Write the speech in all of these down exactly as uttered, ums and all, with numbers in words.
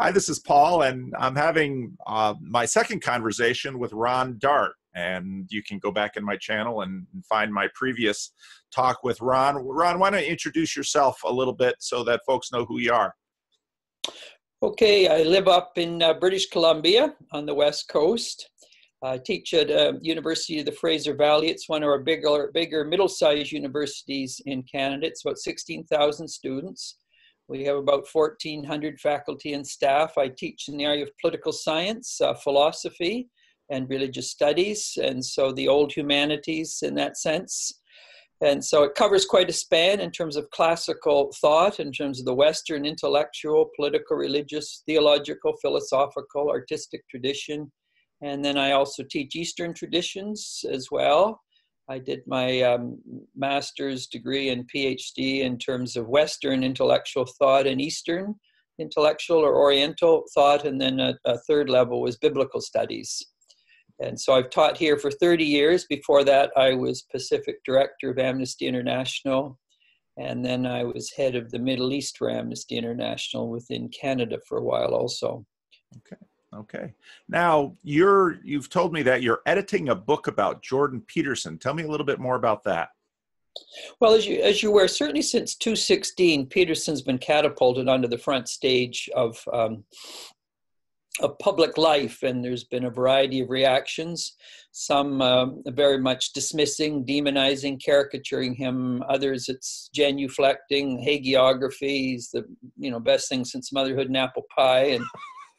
Hi, this is Paul, and I'm having uh, my second conversation with Ron Dart. And you can go back in my channel and find my previous talk with Ron. Ron, why don't you introduce yourself a little bit so that folks know who you are? Okay, I live up in uh, British Columbia on the West Coast. I teach at uh, University of the Fraser Valley. It's one of our bigger, bigger middle-sized universities in Canada. It's about sixteen thousand students. We have about fourteen hundred faculty and staff. I teach in the area of political science, uh, philosophy, and religious studies, and so the old humanities in that sense. And so it covers quite a span in terms of classical thought, in terms of the Western intellectual, political, religious, theological, philosophical, artistic tradition. And then I also teach Eastern traditions as well. I did my um, master's degree and PhD in terms of Western intellectual thought and Eastern intellectual or Oriental thought, and then a, a third level was biblical studies. And so I've taught here for thirty years. Before that, I was Pacific Director of Amnesty International, and then I was head of the Middle East for Amnesty International within Canada for a while also. Okay. Okay. Now, you're, you've told me that you're editing a book about Jordan Peterson. Tell me a little bit more about that. Well, as you, as you were, certainly since two sixteen, Peterson's been catapulted onto the front stage of um, of public life, and there's been a variety of reactions, some uh, very much dismissing, demonizing, caricaturing him, others it's genuflecting, hagiographies, the you know best thing since motherhood and apple pie, and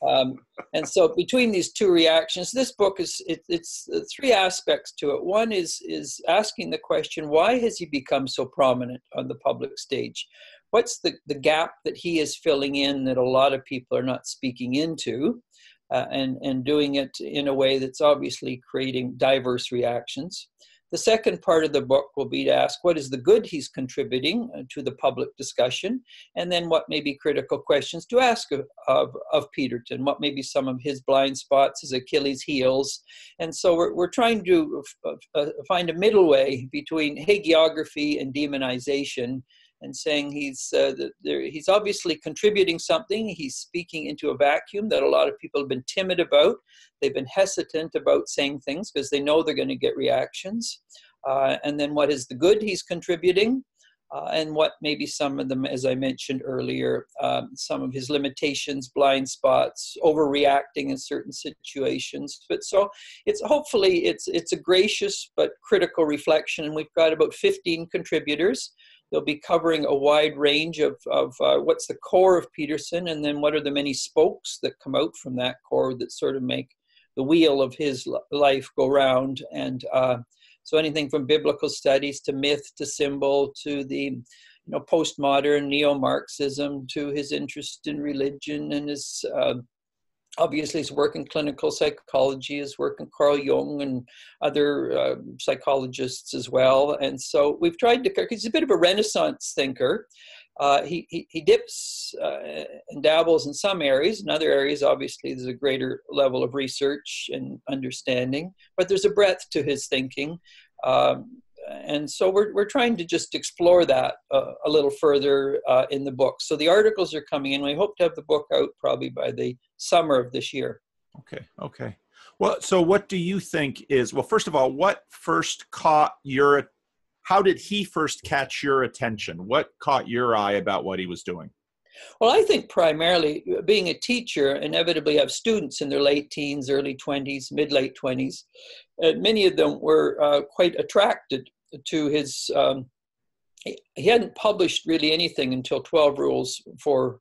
um, and so between these two reactions, this book is it, it's uh, three aspects to it. One is is asking the question, why has he become so prominent on the public stage? What's the, the gap that he is filling in that a lot of people are not speaking into, uh, and, and doing it in a way that's obviously creating diverse reactions? The second part of the book will be to ask what is the good he's contributing to the public discussion, and then what may be critical questions to ask of, of, of Peterson, what may be some of his blind spots, his Achilles heels. And so we're, we're trying to uh, find a middle way between hagiography and demonization, and saying he's, uh, the, the, he's obviously contributing something. He's speaking into a vacuum that a lot of people have been timid about. They've been hesitant about saying things because they know they're going to get reactions. Uh, and then what is the good he's contributing? Uh, and what maybe some of them, as I mentioned earlier, um, some of his limitations, blind spots, overreacting in certain situations. But so it's hopefully it's, it's a gracious but critical reflection. And we've got about fifteen contributors. They'll be covering a wide range of, of uh, what's the core of Peterson, and then what are the many spokes that come out from that core that sort of make the wheel of his life go round. And uh, so anything from biblical studies to myth to symbol to the you know, postmodern neo-Marxism to his interest in religion and his... Uh, Obviously, his work in clinical psychology, his work in Karl Jung and other uh, psychologists as well. And so we've tried to, he's a bit of a Renaissance thinker. Uh, he, he, he dips uh, and dabbles in some areas. In other areas, obviously, there's a greater level of research and understanding, but there's a breadth to his thinking. Um, And so we're, we're trying to just explore that uh, a little further uh, in the book. So the articles are coming in. We hope to have the book out probably by the summer of this year. Okay, okay. Well, so what do you think is, well, first of all, what first caught your, how did he first catch your attention? What caught your eye about what he was doing? Well, I think primarily being a teacher, inevitably have students in their late teens, early twenties, mid-late twenties. And many of them were uh, quite attracted to his, um, he hadn't published really anything until twelve rules for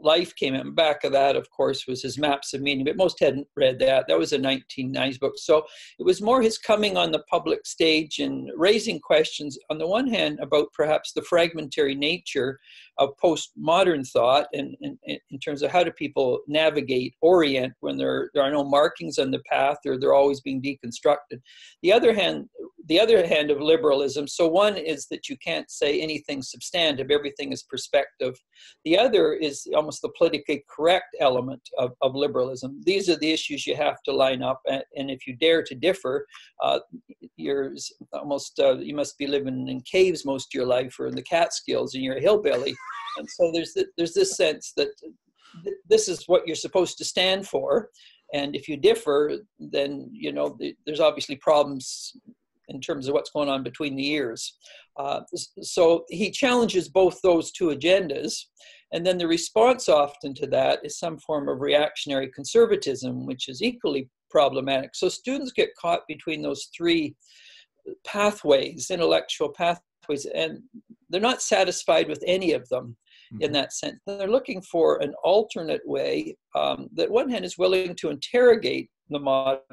life came out. And back of that, of course, was his Maps of Meaning, but most hadn't read that. That was a nineteen nineties book. So it was more his coming on the public stage and raising questions, on the one hand, about perhaps the fragmentary nature of postmodern thought and, and, and in terms of how do people navigate, orient when there, there are no markings on the path or they're always being deconstructed. The other hand, the other hand of liberalism. So one is that you can't say anything substantive, everything is perspective. The other is almost the politically correct element of, of liberalism. These are the issues you have to line up, and, and if you dare to differ, uh, you're almost, uh, you must be living in caves most of your life or in the Catskills and you're a hillbilly. And so there's, the, there's this sense that th this is what you're supposed to stand for. And if you differ, then, you know, the, there's obviously problems in terms of what's going on between the ears. Uh, so he challenges both those two agendas. And then the response often to that is some form of reactionary conservatism, which is equally problematic. So students get caught between those three pathways, intellectual pathways, and they're not satisfied with any of them. Mm-hmm. In that sense, they're looking for an alternate way um, that one hand is willing to interrogate the modern,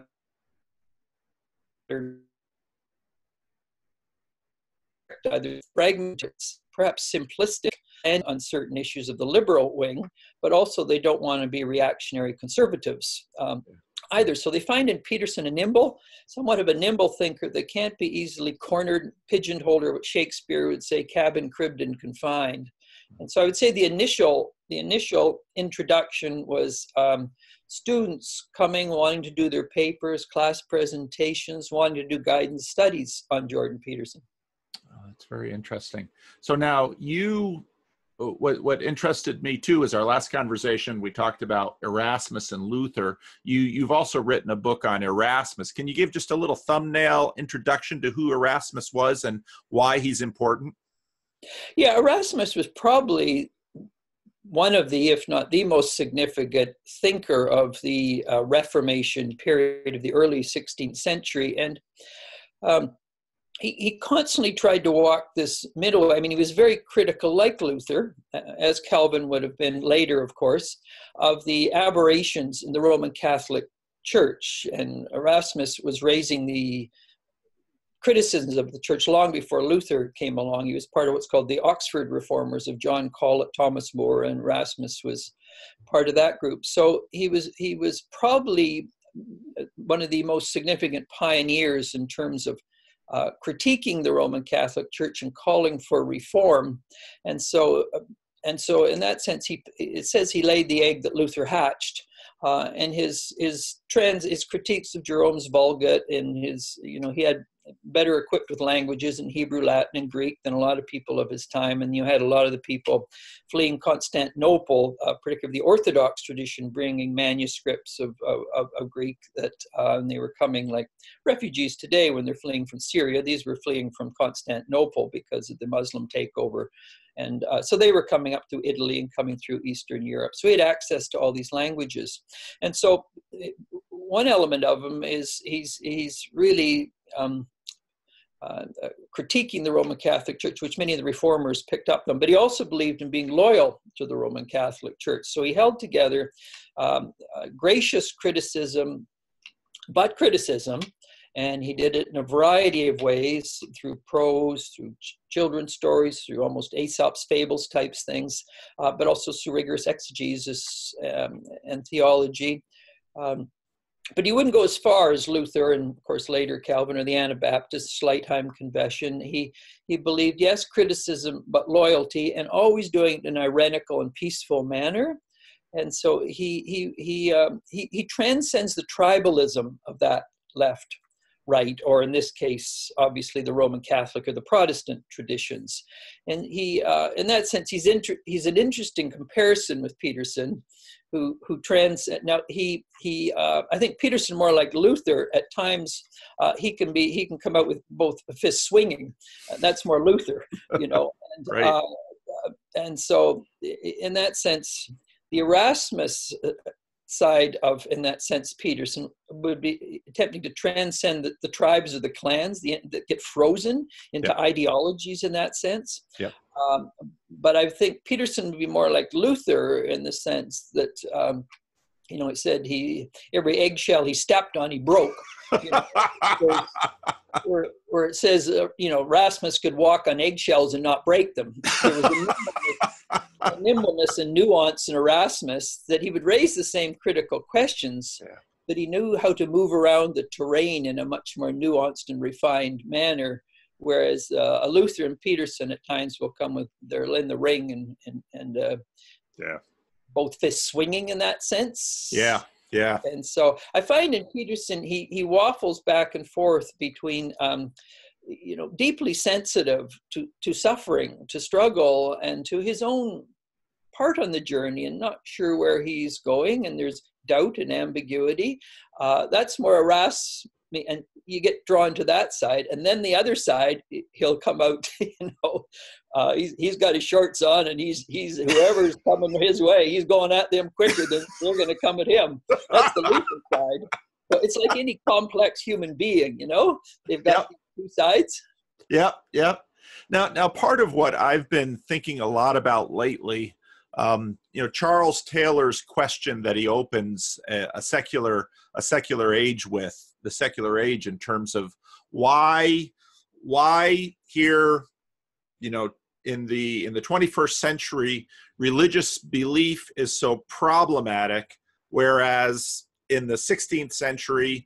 either fragmented, perhaps simplistic, and on certain issues of the liberal wing, but also they don't want to be reactionary conservatives um, either. So they find in Peterson a nimble, somewhat of a nimble thinker that can't be easily cornered, pigeonholed, or what Shakespeare would say, cabin, cribbed, and confined. And so I would say the initial, the initial introduction was um, students coming, wanting to do their papers, class presentations, wanting to do guidance studies on Jordan Peterson. Oh, that's very interesting. So now you, what, what interested me too is our last conversation, we talked about Erasmus and Luther. You, you've also written a book on Erasmus. Can you give just a little thumbnail introduction to who Erasmus was and why he's important? Yeah, Erasmus was probably one of the, if not the most significant thinker of the uh, Reformation period of the early sixteenth century. And um, he, he constantly tried to walk this middle. I mean, he was very critical, like Luther, as Calvin would have been later, of course, of the aberrations in the Roman Catholic Church. And Erasmus was raising the criticisms of the church long before Luther came along. He was part of what's called the Oxford Reformers of John Collett, Thomas More, and Erasmus was part of that group. So he was, he was probably one of the most significant pioneers in terms of uh, critiquing the Roman Catholic Church and calling for reform. And so, and so in that sense, he, it says he laid the egg that Luther hatched. Uh, and his, his trends, his critiques of Jerome's Vulgate, and his, you know, he had better equipped with languages in Hebrew, Latin, and Greek than a lot of people of his time. And you had a lot of the people fleeing Constantinople, uh, particularly the Orthodox tradition, bringing manuscripts of, of, of Greek that uh, and they were coming like refugees today when they're fleeing from Syria. These were fleeing from Constantinople because of the Muslim takeover. And uh, so they were coming up through Italy and coming through Eastern Europe. So he had access to all these languages. And so one element of him is he's, he's really um, uh, critiquing the Roman Catholic Church, which many of the reformers picked up on. But he also believed in being loyal to the Roman Catholic Church. So he held together um, uh, gracious criticism, but criticism. And he did it in a variety of ways, through prose, through ch children's stories, through almost Aesop's fables types things, uh, but also through rigorous exegesis um, and theology. Um, but he wouldn't go as far as Luther and, of course, later Calvin or the Anabaptists, Schleitheim Confession. He, he believed, yes, criticism, but loyalty, and always doing it in an ironical and peaceful manner. And so he, he, he, um, he, he transcends the tribalism of that left. Right, or in this case, obviously the Roman Catholic or the Protestant traditions. And he, uh, in that sense, he's, inter he's an interesting comparison with Peterson, who, who trans, now he, he uh, I think Peterson, more like Luther, at times uh, he can be, he can come out with both fists swinging. Uh, that's more Luther, you know. And, right. uh, and so in that sense, the Erasmus uh, side of, in that sense, Peterson would be attempting to transcend the, the tribes or the clans the, that get frozen into yeah. ideologies in that sense. Yeah. Um, but I think Peterson would be more like Luther in the sense that, um, you know, it said he, every eggshell he stepped on, he broke. You know, where, where, where it says, uh, you know, Erasmus could walk on eggshells and not break them. There was a A nimbleness and nuance in Erasmus that he would raise the same critical questions, yeah. but he knew how to move around the terrain in a much more nuanced and refined manner, whereas uh, a Luther and Peterson at times will come with, they're in the ring and, and, and uh, yeah. both fists swinging in that sense. Yeah, yeah. And so I find in Peterson, he, he waffles back and forth between um, you know, deeply sensitive to, to suffering, to struggle, and to his own part on the journey and not sure where he's going, and there's doubt and ambiguity. Uh, that's more Erasmus, and you get drawn to that side. And then the other side, he'll come out, you know, uh, he's, he's got his shorts on, and he's, he's whoever's coming his way, he's going at them quicker than they're going to come at him. That's the Luther side. So it's like any complex human being, you know, they've got yep. two sides. Yeah, yeah. Now, now, part of what I've been thinking a lot about lately, um, you know, Charles Taylor's question that he opens a, a secular, a secular age with, the secular age in terms of why, why here, you know, in the in the twenty-first century, religious belief is so problematic, whereas in the sixteenth century,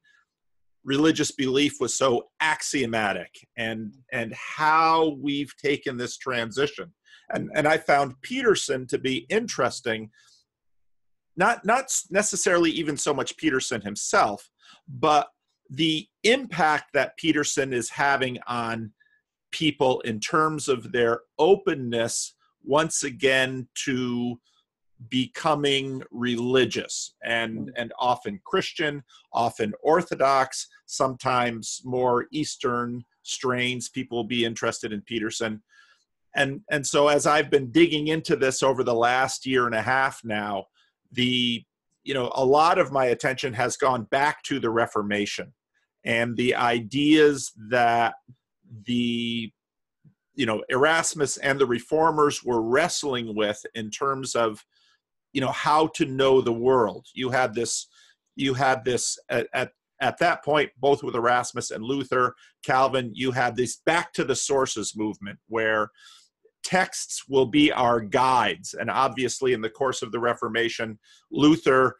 religious belief was so axiomatic, and and how we've taken this transition. And, and I found Peterson to be interesting, not, not necessarily even so much Peterson himself, but the impact that Peterson is having on people in terms of their openness, once again, to becoming religious, and and often Christian, often Orthodox, sometimes more Eastern strains. People will be interested in Peterson, and and so as I've been digging into this over the last year and a half now, the you know a lot of my attention has gone back to the Reformation and the ideas that the you know Erasmus and the Reformers were wrestling with in terms of you know, how to know the world. You had this, you had this at, at, at that point, both with Erasmus and Luther, Calvin, you had this back to the sources movement where texts will be our guides. And obviously in the course of the Reformation, Luther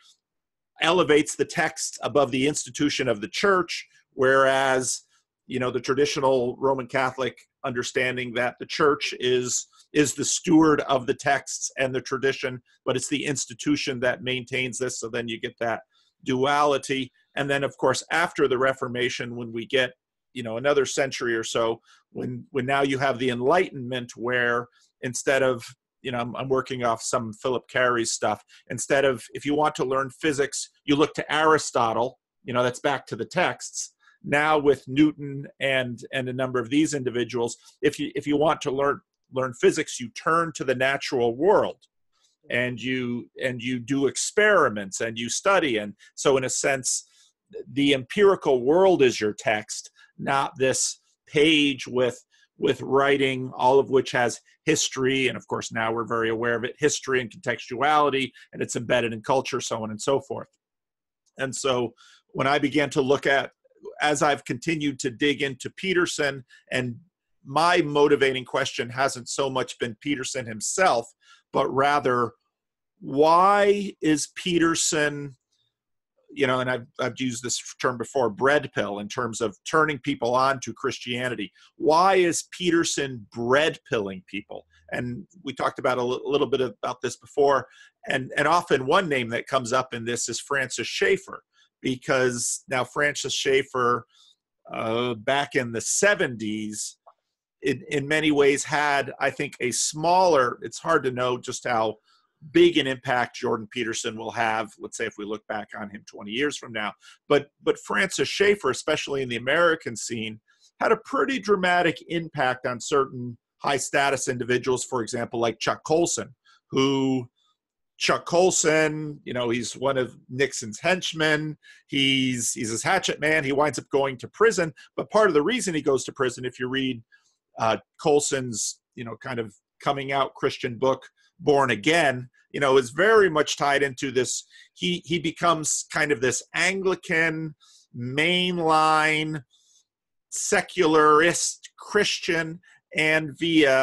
elevates the text above the institution of the church, whereas, you know, the traditional Roman Catholic understanding that the church is is the steward of the texts and the tradition, but it's the institution that maintains this. So then you get that duality. And then, of course, after the Reformation, when we get, you know, another century or so, when, when now you have the Enlightenment, where instead of, you know, I'm, I'm working off some Philip Carey's stuff, instead of, if you want to learn physics, you look to Aristotle, you know, that's back to the texts. Now with Newton and, and a number of these individuals, if you, if you want to learn, learn physics, you turn to the natural world, and you and you do experiments and you study. And so in a sense, the empirical world is your text, not this page with with writing, all of which has history. And of course, now we're very aware of it, history and contextuality, and it's embedded in culture, so on and so forth. And so when I began to look at, as I've continued to dig into Peterson, and my motivating question hasn't so much been Peterson himself, but rather, why is Peterson, you know, and I've, I've used this term before, bread pill, in terms of turning people on to Christianity. Why is Peterson bread pilling people? And we talked about a little bit about this before, and, and often one name that comes up in this is Francis Schaeffer, because now Francis Schaeffer, uh, back in the seventies, In, in many ways had, I think, a smaller, it's hard to know just how big an impact Jordan Peterson will have, let's say if we look back on him twenty years from now, but, but Francis Schaeffer, especially in the American scene, had a pretty dramatic impact on certain high-status individuals, for example, like Chuck Colson, who, Chuck Colson, you know, he's one of Nixon's henchmen. He's, he's his hatchet man. He winds up going to prison, but part of the reason he goes to prison, if you read Uh, Colson's, you know, kind of coming out Christian book, Born Again, you know, is very much tied into this. He, he becomes kind of this Anglican, mainline, secularist Christian, and via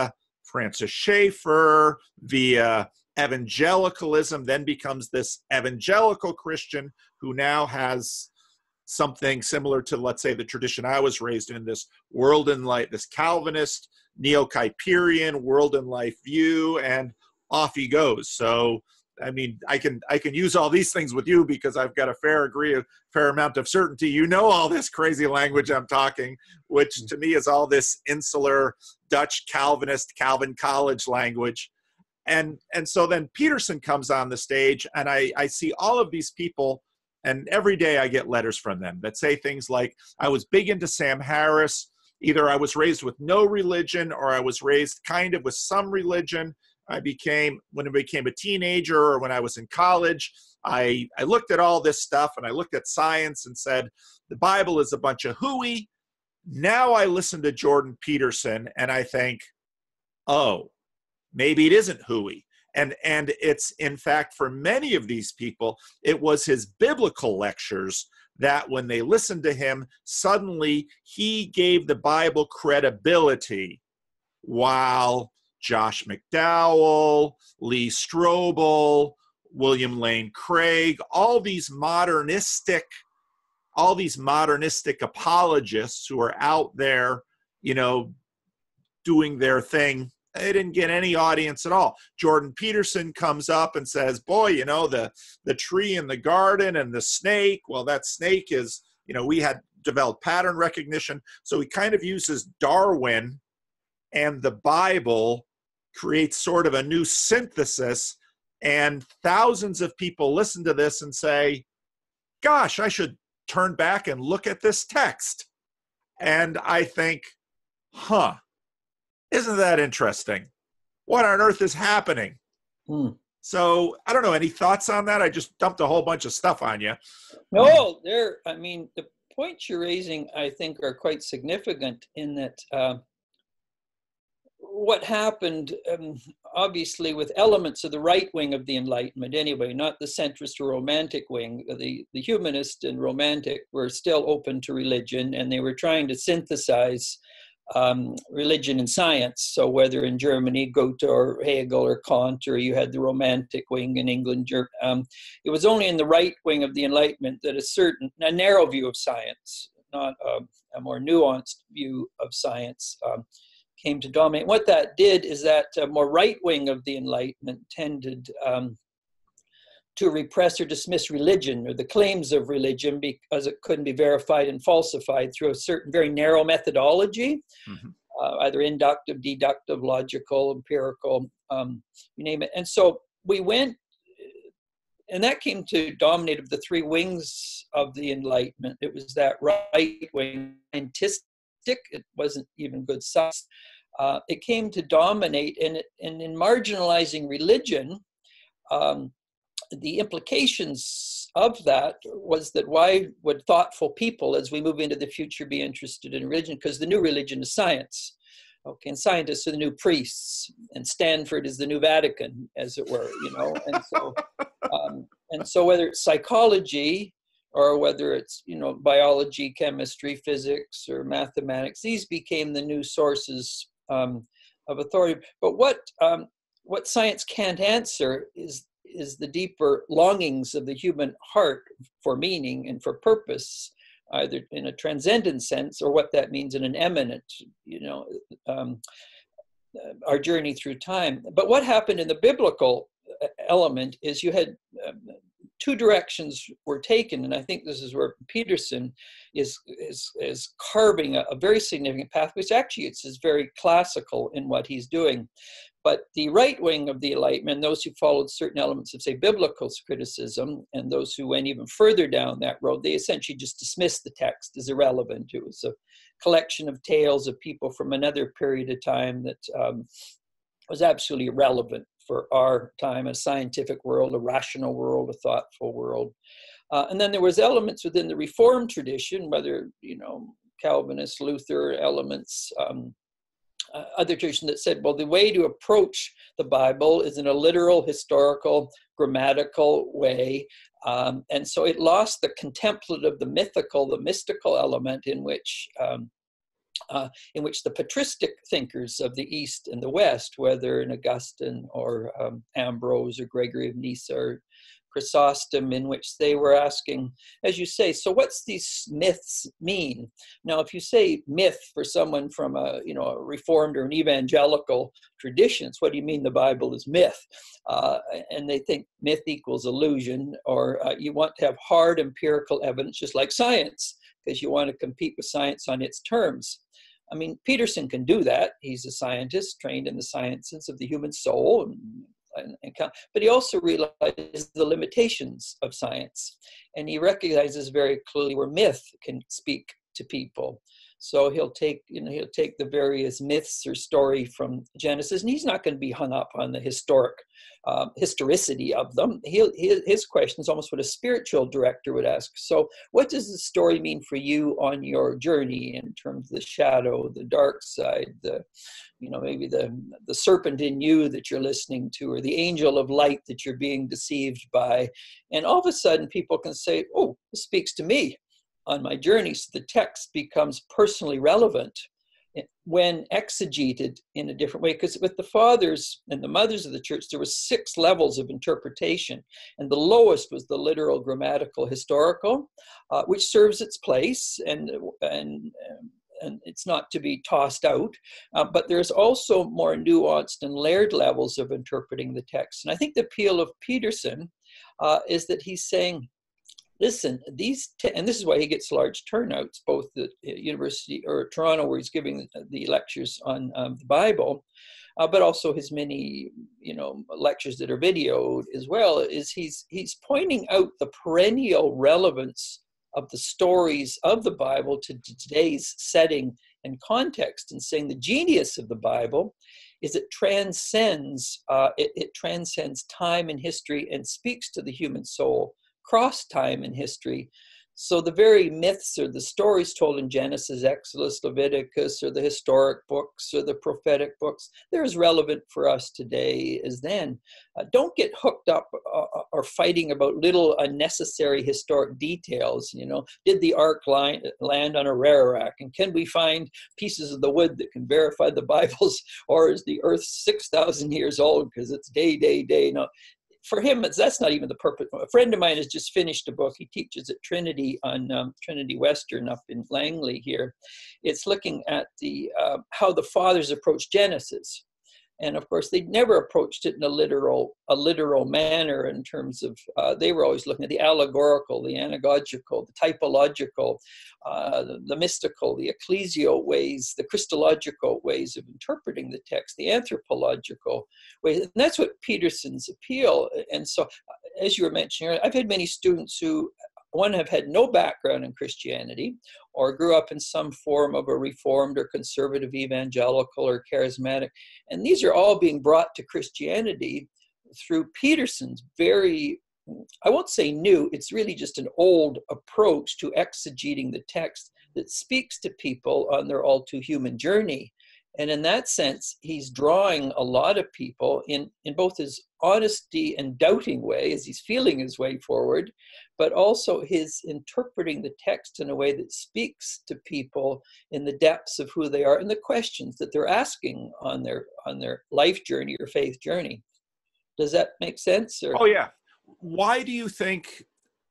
Francis Schaeffer, via evangelicalism, then becomes this evangelical Christian who now has something similar to, let's say, the tradition I was raised in, this world and life, this Calvinist, neo-Kuiperian world and life view, and off he goes. So, I mean, I can I can use all these things with you because I've got a fair degree, a fair amount of certainty. You know all this crazy language I'm talking, which to me is all this insular Dutch Calvinist, Calvin College language. And, and so then Peterson comes on the stage, and I, I see all of these people, and every day I get letters from them that say things like, I was big into Sam Harris, either I was raised with no religion or I was raised kind of with some religion. I became, when I became a teenager or when I was in college, I, I looked at all this stuff and I looked at science and said, the Bible is a bunch of hooey. Now I listen to Jordan Peterson and I think, oh, maybe it isn't hooey. And, and it's, in fact, for many of these people, it was his biblical lectures that when they listened to him, suddenly he gave the Bible credibility, while Josh McDowell, Lee Strobel, William Lane Craig, all these modernistic, all these modernistic apologists who are out there, you know, doing their thing, they didn't get any audience at all. Jordan Peterson comes up and says, boy, you know, the, the tree in the garden and the snake, well, that snake is, you know, we had developed pattern recognition. So he kind of uses Darwin and the Bible, creates sort of a new synthesis, and thousands of people listen to this and say, gosh, I should turn back and look at this text. And I think, huh. Isn't that interesting? What on earth is happening? Hmm. So I don't know. Any thoughts on that? I just dumped a whole bunch of stuff on you. No, there. I mean, the points you're raising, I think, are quite significant in that uh, what happened, um, obviously, with elements of the right wing of the Enlightenment, anyway, not the centrist or romantic wing. The the humanist and romantic were still open to religion, and they were trying to synthesize Um, religion and science. So whether in Germany, Goethe or Hegel or Kant, or you had the romantic wing in England, um, it was only in the right wing of the Enlightenment that a certain, a narrow view of science, not a, a more nuanced view of science, um, came to dominate. What that did is that a more right wing of the Enlightenment tended um, to repress or dismiss religion or the claims of religion because it couldn't be verified and falsified through a certain very narrow methodology, mm-hmm. uh, either inductive, deductive, logical, empirical, um, you name it. And so we went, and that came to dominate of the three wings of the Enlightenment. It was that right wing, scientistic, it wasn't even good science. Uh, it came to dominate, and, it, and in marginalizing religion, um, the implications of that was that why would thoughtful people, as we move into the future, be interested in religion? Because the new religion is science. Okay, and scientists are the new priests, and Stanford is the new Vatican, as it were, you know. And so, um, and so whether it's psychology or whether it's, you know, biology, chemistry, physics, or mathematics, these became the new sources um, of authority. But what um, what science can't answer is is the deeper longings of the human heart for meaning and for purpose, either in a transcendent sense or what that means in an eminent, you know, um, our journey through time. But what happened in the biblical element is you had um, two directions were taken, and I think this is where Peterson is is, is carving a, a very significant path, which actually it's, is very classical in what he's doing. But the right wing of the Enlightenment, those who followed certain elements of, say, biblical criticism, and those who went even further down that road, they essentially just dismissed the text as irrelevant. It was a collection of tales of people from another period of time that um, was absolutely irrelevant for our time, a scientific world, a rational world, a thoughtful world. Uh, and then there was elements within the Reformed tradition, whether, you know, Calvinist, Luther elements, um, Uh, other tradition that said, well, the way to approach the Bible is in a literal, historical, grammatical way. Um, and so it lost the contemplative, the mythical, the mystical element in which um, uh, in which the patristic thinkers of the East and the West, whether in Augustine or um, Ambrose or Gregory of Nyssa or Chrysostom, in which they were asking, as you say, so what's these myths mean? Now, if you say myth for someone from a, you know, a Reformed or an evangelical traditions, what do you mean the Bible is myth? Uh, and they think myth equals illusion, or uh, you want to have hard empirical evidence, just like science, because you want to compete with science on its terms. I mean, Peterson can do that. He's a scientist trained in the sciences of the human soul, and and, and but he also realizes the limitations of science, and he recognizes very clearly where myth can speak to people. So he'll take, you know, he'll take the various myths or story from Genesis, and he's not going to be hung up on the historic um, historicity of them. He'll, his, his question is almost what a spiritual director would ask. So what does the story mean for you on your journey in terms of the shadow, the dark side, the, you know, maybe the, the serpent in you that you're listening to, or the angel of light that you're being deceived by? And all of a sudden people can say, oh, this speaks to me on my journey. So the text becomes personally relevant when exegeted in a different way. Because with the fathers and the mothers of the church, there were six levels of interpretation. And the lowest was the literal, grammatical, historical, uh, which serves its place, and, and, and it's not to be tossed out. Uh, but there's also more nuanced and layered levels of interpreting the text. And I think the appeal of Peterson uh, is that he's saying, listen, these, t and this is why he gets large turnouts, both the University or Toronto, where he's giving the lectures on um, the Bible, uh, but also his many, you know, lectures that are videoed as well, is he's, he's pointing out the perennial relevance of the stories of the Bible to today's setting and context, and saying the genius of the Bible is it transcends, uh, it, it transcends time and history and speaks to the human soul across time and history. So the very myths or the stories told in Genesis, Exodus, Leviticus, or the historic books or the prophetic books, they're as relevant for us today as then. Uh, don't get hooked up uh, or fighting about little unnecessary historic details. You know, did the ark line, land on Ararat? And can we find pieces of the wood that can verify the Bibles? Or is the earth six thousand years old because it's day, day, day? No. For him, that's not even the purpose. A friend of mine has just finished a book. He teaches at Trinity on um, Trinity Western up in Langley here. It's looking at the uh, how the fathers approached Genesis. And of course, they'd never approached it in a literal, a literal manner in terms of, uh, they were always looking at the allegorical, the anagogical, the typological, uh, the, the mystical, the ecclesial ways, the Christological ways of interpreting the text, the anthropological ways. And that's what Peterson's appeal. And so, as you were mentioning earlier, I've had many students who, one, have had no background in Christianity, or grew up in some form of a Reformed or conservative evangelical or charismatic. And these are all being brought to Christianity through Peterson's very, I won't say new, it's really just an old approach to exegeting the text that speaks to people on their all too human journey. And in that sense, he's drawing a lot of people in, in both his honesty and doubting way as he's feeling his way forward, but also his interpreting the text in a way that speaks to people in the depths of who they are and the questions that they're asking on their, on their life journey or faith journey. Does that make sense? Or? Oh, yeah. Why do you think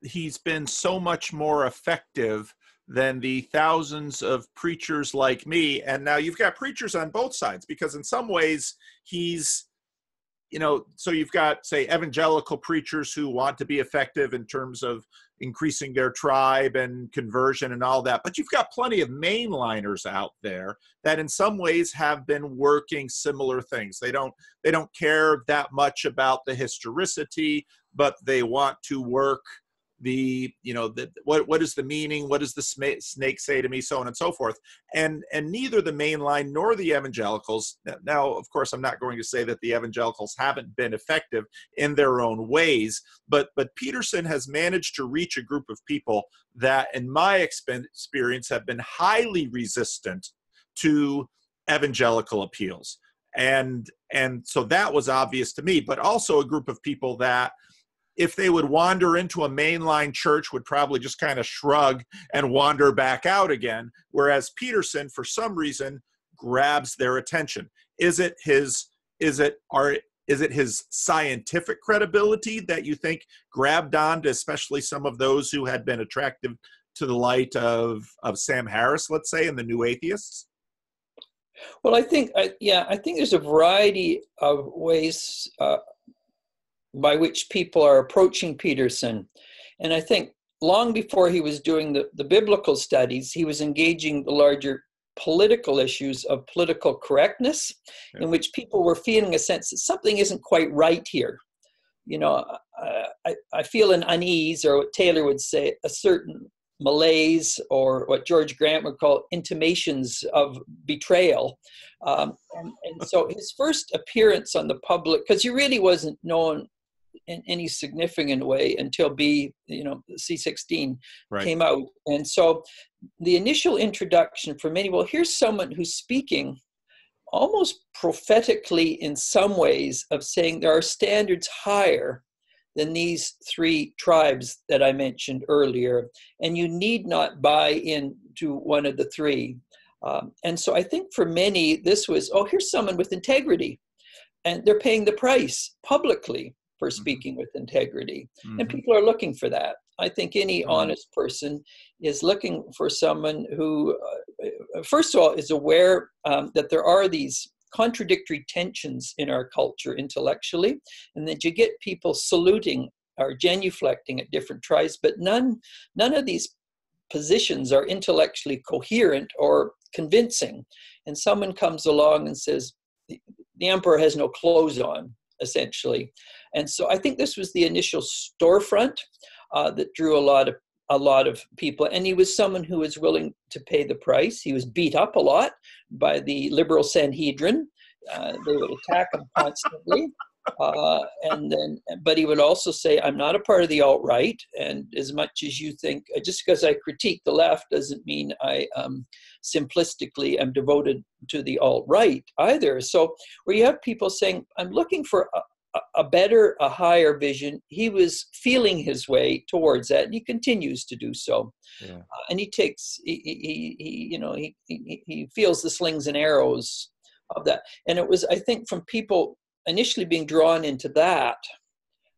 he's been so much more effective than the thousands of preachers like me? And now you've got preachers on both sides, because in some ways he's, you know, so you've got, say, evangelical preachers who want to be effective in terms of increasing their tribe and conversion and all that, but you've got plenty of mainliners out there that in some ways have been working similar things. They don't, they don't care that much about the historicity, but they want to work the, you know, the, what, what is the meaning? What does the snake say to me? So on and so forth. And, and neither the mainline nor the evangelicals. Now, of course, I'm not going to say that the evangelicals haven't been effective in their own ways, but, but Peterson has managed to reach a group of people that, in my experience, have been highly resistant to evangelical appeals. And, and so that was obvious to me, but also a group of people that, if they would wander into a mainline church, would probably just kind of shrug and wander back out again, whereas Peterson, for some reason, grabs their attention. Is it his, is it, are, is it his scientific credibility that you think grabbed on to especially some of those who had been attractive to the light of, of Sam Harris, let's say, and the New Atheists? Well, I think, I, yeah, I think there's a variety of ways uh, by which people are approaching Peterson. And I think long before he was doing the, the biblical studies, he was engaging the larger political issues of political correctness, yeah. in which people were feeling a sense that something isn't quite right here. You know, uh, I, I feel an unease, or what Taylor would say, a certain malaise, or what George Grant would call intimations of betrayal. Um, and, and so his first appearance on the public, because he really wasn't known in any significant way until B, you know, C sixteen right. came out. And so the initial introduction for many, well, here's someone who's speaking almost prophetically in some ways of saying there are standards higher than these three tribes that I mentioned earlier, and you need not buy into one of the three. Um, and so I think for many, this was, oh, here's someone with integrity, and they're paying the price publicly for speaking with integrity. Mm-hmm. And people are looking for that. I think any mm-hmm. honest person is looking for someone who, uh, first of all, is aware um, that there are these contradictory tensions in our culture intellectually, and that you get people saluting or genuflecting at different tribes, but none, none of these positions are intellectually coherent or convincing. And someone comes along and says, the, the emperor has no clothes on, essentially. And so I think this was the initial storefront uh, that drew a lot of a lot of people. And he was someone who was willing to pay the price. He was beat up a lot by the liberal Sanhedrin. Uh, they would attack him constantly. Uh, and then, but he would also say, I'm not a part of the alt-right. And as much as you think, just because I critique the left doesn't mean I um, simplistically am devoted to the alt-right either. So where you have people saying, I'm looking for a, a better, a higher vision, he was feeling his way towards that, and he continues to do so. Yeah. Uh, and he takes, he, he, he you know, he, he he feels the slings and arrows of that. And it was, I think, from people initially being drawn into that.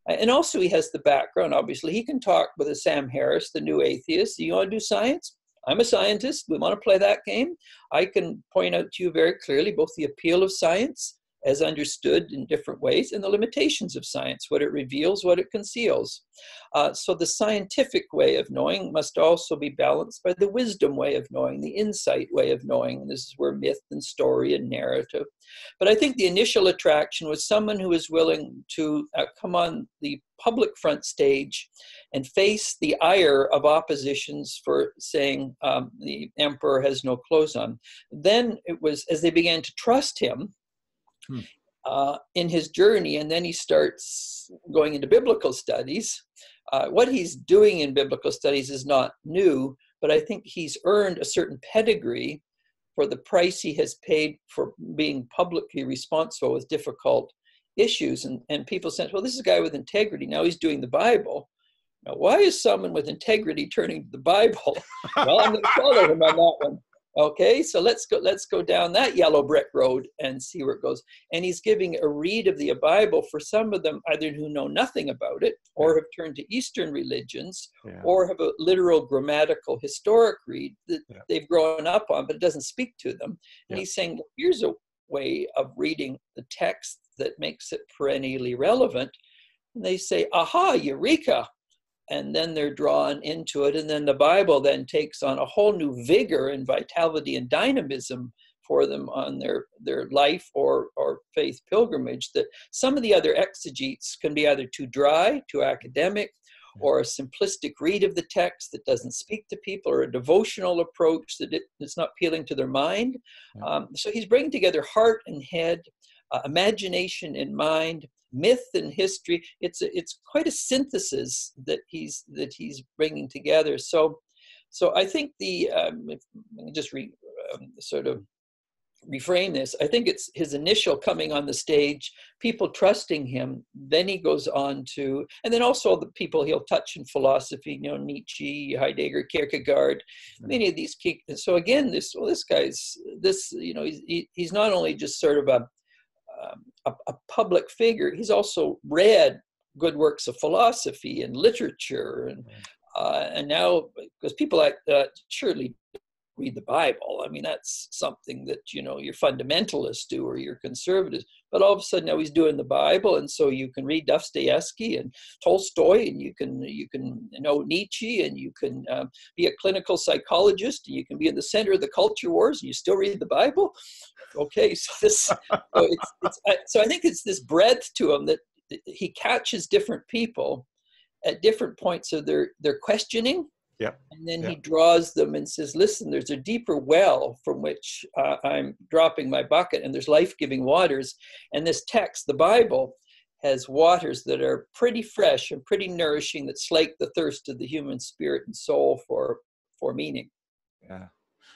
And also he has the background, obviously. He can talk with a Sam Harris, the new atheist. Do you want to do science? I'm a scientist. We want to play that game. I can point out to you very clearly both the appeal of science as understood in different ways, and the limitations of science, what it reveals, what it conceals. Uh, so the scientific way of knowing must also be balanced by the wisdom way of knowing, the insight way of knowing. And this is where myth and story and narrative. But I think the initial attraction was someone who was willing to uh, come on the public front stage and face the ire of oppositions for saying um, the emperor has no clothes on. Then it was, as they began to trust him, Hmm. Uh, in his journey, and then he starts going into biblical studies. Uh, what he's doing in biblical studies is not new, but I think he's earned a certain pedigree for the price he has paid for being publicly responsible with difficult issues. And, and people said, well, this is a guy with integrity. Now he's doing the Bible. Now, why is someone with integrity turning to the Bible? Well, I'm going to follow him on that one. Okay, so let's go, let's go down that yellow brick road and see where it goes. And he's giving a read of the Bible for some of them, either who know nothing about it, or have turned to Eastern religions, yeah. or have a literal grammatical historic read that yeah. they've grown up on, but it doesn't speak to them. And yeah. he's saying, well, here's a way of reading the text that makes it perennially relevant. And they say, aha, eureka. And then they're drawn into it. And then the Bible then takes on a whole new vigor and vitality and dynamism for them on their, their life or, or faith pilgrimage, that some of the other exegetes can be either too dry, too academic, or a simplistic read of the text that doesn't speak to people, or a devotional approach that it, it's not appealing to their mind. Um, so he's bringing together heart and head, uh, imagination and mind, myth and history. It's a, it's quite a synthesis that he's that he's bringing together. So, so I think the um, if, let me just re, um, sort of reframe this. I think it's his initial coming on the stage, people trusting him. Then he goes on to, and then also the people he'll touch in philosophy. You know, Nietzsche, Heidegger, Kierkegaard, many of these key. So again, this well, this guy's this you know he's he, he's not only just sort of a Um, a, a public figure. He's also read good works of philosophy and literature, and uh, and now because people like uh, Shirley read the Bible. I mean, that's something that, you know, your fundamentalists do or your conservatives. But all of a sudden now he's doing the Bible, and so you can read Dostoevsky and Tolstoy, and you can you can know Nietzsche, and you can um, be a clinical psychologist, and you can be in the center of the culture wars, and you still read the Bible. Okay, so this so, it's, it's, I, so I think it's this breadth to him that he catches different people at different points of their their questioning. Yeah, and then yeah. he draws them and says, listen, there's a deeper well from which uh, I'm dropping my bucket, and there's life-giving waters. And this text, the Bible, has waters that are pretty fresh and pretty nourishing that slake the thirst of the human spirit and soul for, for meaning. Yeah.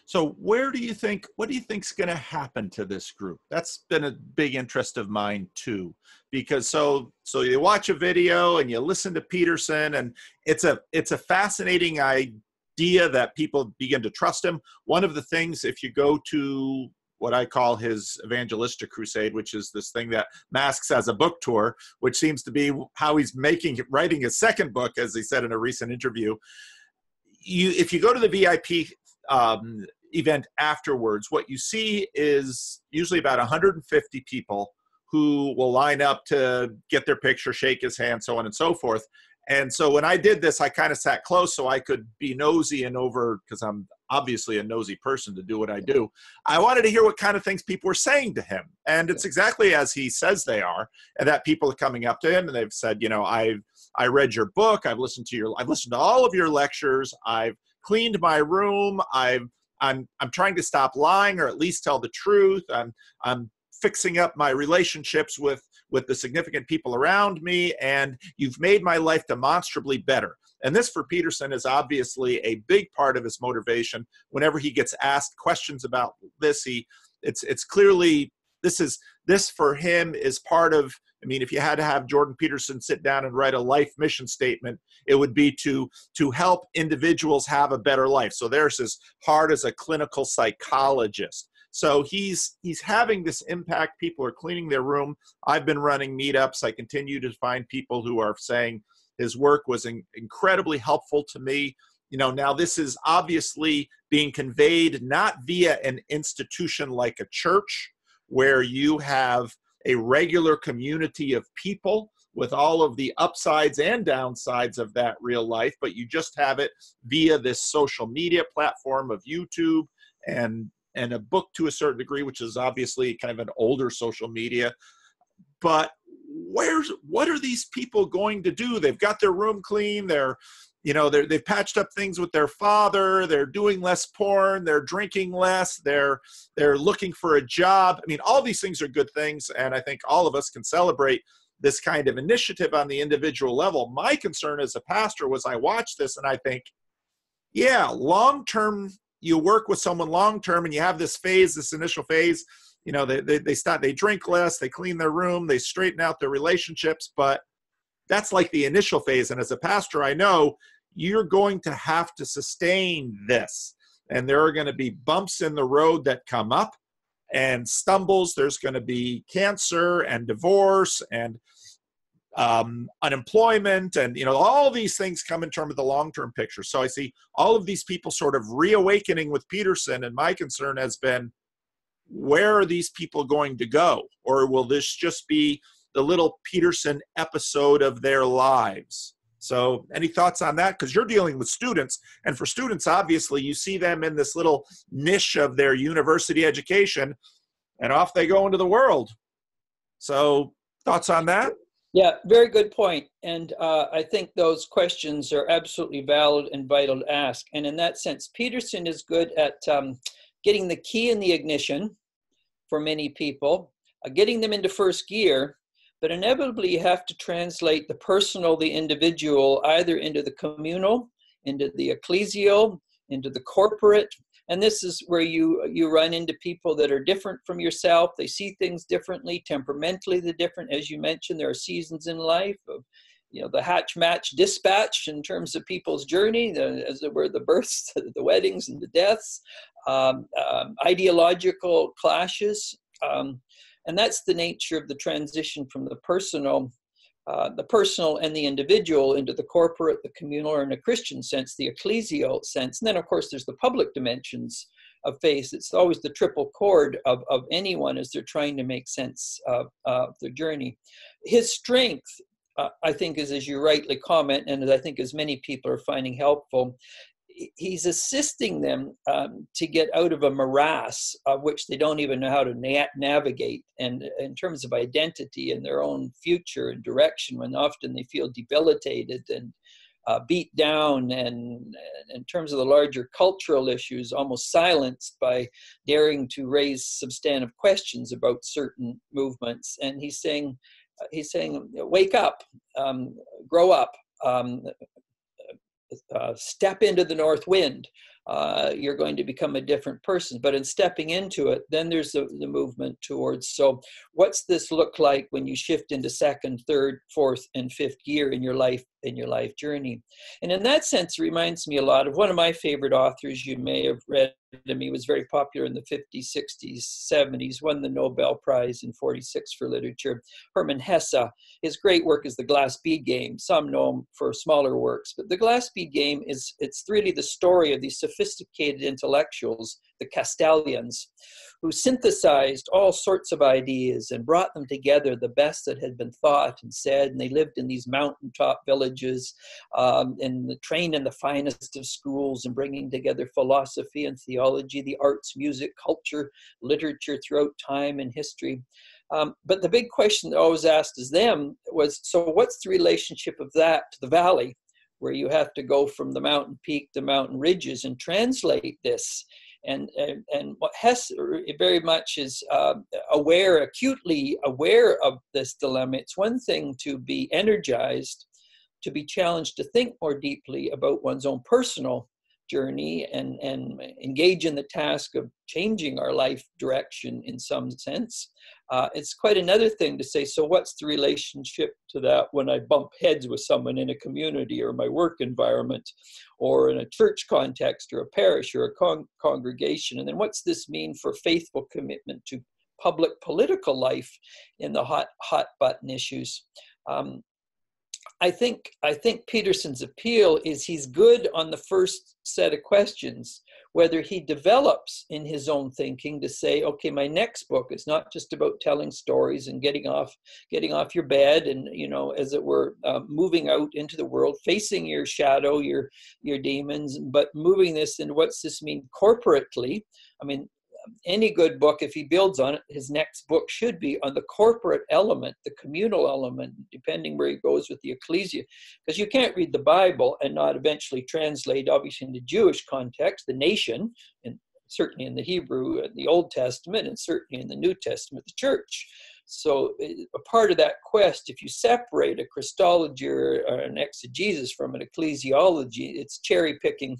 So where do you think, what do you think's going to happen to this group? That's been a big interest of mine too, because so, so you watch a video and you listen to Peterson, and it's a, it's a fascinating idea that people begin to trust him. One of the things, if you go to what I call his evangelistic crusade, which is this thing that masks as a book tour, which seems to be how he's making, writing his second book, as he said in a recent interview, you, if you go to the V I P, um, event afterwards, what you see is usually about one hundred fifty people who will line up to get their picture, shake his hand, so on and so forth. And so when I did this, I kind of sat close so I could be nosy and over, because I'm obviously a nosy person to do what I do. I wanted to hear what kind of things people were saying to him. And it's exactly as he says they are, and that people are coming up to him and they've said, you know, I've, I read your book. I've listened to your, I've listened to all of your lectures. I've cleaned my room. I've, I'm, I'm trying to stop lying, or at least tell the truth. I'm, I'm fixing up my relationships with, with the significant people around me, and you've made my life demonstrably better. And this for Peterson is obviously a big part of his motivation. Whenever he gets asked questions about this, he, it's, it's clearly, this is, this for him is part of, I mean, if you had to have Jordan Peterson sit down and write a life mission statement, it would be to, to help individuals have a better life. So there's as hard as a clinical psychologist. So he's, he's having this impact. People are cleaning their room. I've been running meetups. I continue to find people who are saying his work was in, incredibly helpful to me. You know, now this is obviously being conveyed not via an institution like a church, where you have a regular community of people with all of the upsides and downsides of that real life, but you just have it via this social media platform of YouTube and, and a book to a certain degree, which is obviously kind of an older social media. But where's, what are these people going to do? They've got their room clean, they're, you know, they're, they've patched up things with their father, they're doing less porn, they're drinking less, they're, they're looking for a job. I mean, all these things are good things, and I think all of us can celebrate this kind of initiative on the individual level. My concern as a pastor was I watched this and I think, yeah, long-term, you work with someone long-term and you have this phase, this initial phase, you know, they, they, they start, they drink less, they clean their room, they straighten out their relationships, but that's like the initial phase. And as a pastor, I know you're going to have to sustain this. And there are going to be bumps in the road that come up and stumbles. There's going to be cancer and divorce and um, unemployment. And, you know, all these things come in terms of the long-term picture. So I see all of these people sort of reawakening with Peterson. And my concern has been, where are these people going to go? Or will this just be the little Peterson episode of their lives? So any thoughts on that? Because you're dealing with students, and for students, obviously, you see them in this little niche of their university education, and off they go into the world. So thoughts on that? Yeah, very good point. And uh, I think those questions are absolutely valid and vital to ask. And in that sense, Peterson is good at um, getting the key in the ignition for many people, uh, getting them into first gear. But inevitably, you have to translate the personal, the individual, either into the communal, into the ecclesial, into the corporate. And this is where you, you run into people that are different from yourself. They see things differently, temperamentally they're different. As you mentioned, there are seasons in life of, you know, the hatch, match, dispatch in terms of people's journey, the, as it were, the births, the weddings, and the deaths, um, um, ideological clashes. Um, And that's the nature of the transition from the personal uh, the personal and the individual into the corporate, the communal, or in a Christian sense, the ecclesial sense. And then, of course, there's the public dimensions of faith. It's always the triple chord of, of anyone as they're trying to make sense of, of their journey. His strength, uh, I think, is, as you rightly comment, and as I think as many people are finding helpful, he's assisting them um, to get out of a morass of which they don't even know how to na navigate. And in terms of identity and their own future and direction, when often they feel debilitated and uh, beat down, and in terms of the larger cultural issues, almost silenced by daring to raise substantive questions about certain movements. And he's saying, he's saying, wake up, um, grow up. Um, Uh, step into the north wind, uh, you're going to become a different person. But in stepping into it, then there's the, the movement towards, so what's this look like when you shift into second, third, fourth, and fifth gear in your life, in your life journey? And in that sense, it reminds me a lot of one of my favorite authors you may have read. I mean, he was very popular in the fifties, sixties, seventies, won the Nobel Prize in forty-six for literature, Hermann Hesse. His great work is The Glass Bead Game. Some know him for smaller works, but The Glass Bead Game is, it's really the story of these sophisticated intellectuals, the Castalians, who synthesized all sorts of ideas and brought them together, the best that had been thought and said, and they lived in these mountaintop villages um, and trained in the finest of schools and bringing together philosophy and theology, the arts, music, culture, literature throughout time and history. Um, but the big question that I always asked is them was, so what's the relationship of that to the valley, where you have to go from the mountain peak to mountain ridges and translate this? And, and, and what Hess very much is uh, aware, acutely aware of this dilemma. It's one thing to be energized, to be challenged to think more deeply about one's own personal journey and, and engage in the task of changing our life direction in some sense. Uh, it's quite another thing to say, so what's the relationship to that when I bump heads with someone in a community or my work environment or in a church context or a parish or a con congregation? And then what's this mean for faithful commitment to public political life in the hot, hot button issues? Um, I think, I think Peterson's appeal is he's good on the first set of questions, whether he develops in his own thinking to say, okay, my next book is not just about telling stories and getting off, getting off your bed and, you know, as it were, uh, moving out into the world, facing your shadow, your, your demons, but moving this into what's this mean corporately? I mean, any good book, if he builds on it, his next book should be on the corporate element, the communal element, depending where he goes with the ecclesia. Because you can't read the Bible and not eventually translate, obviously, in the Jewish context, the nation, and certainly in the Hebrew and the Old Testament, and certainly in the New Testament, the church. So a part of that quest, if you separate a Christology or an exegesis from an ecclesiology, it's cherry picking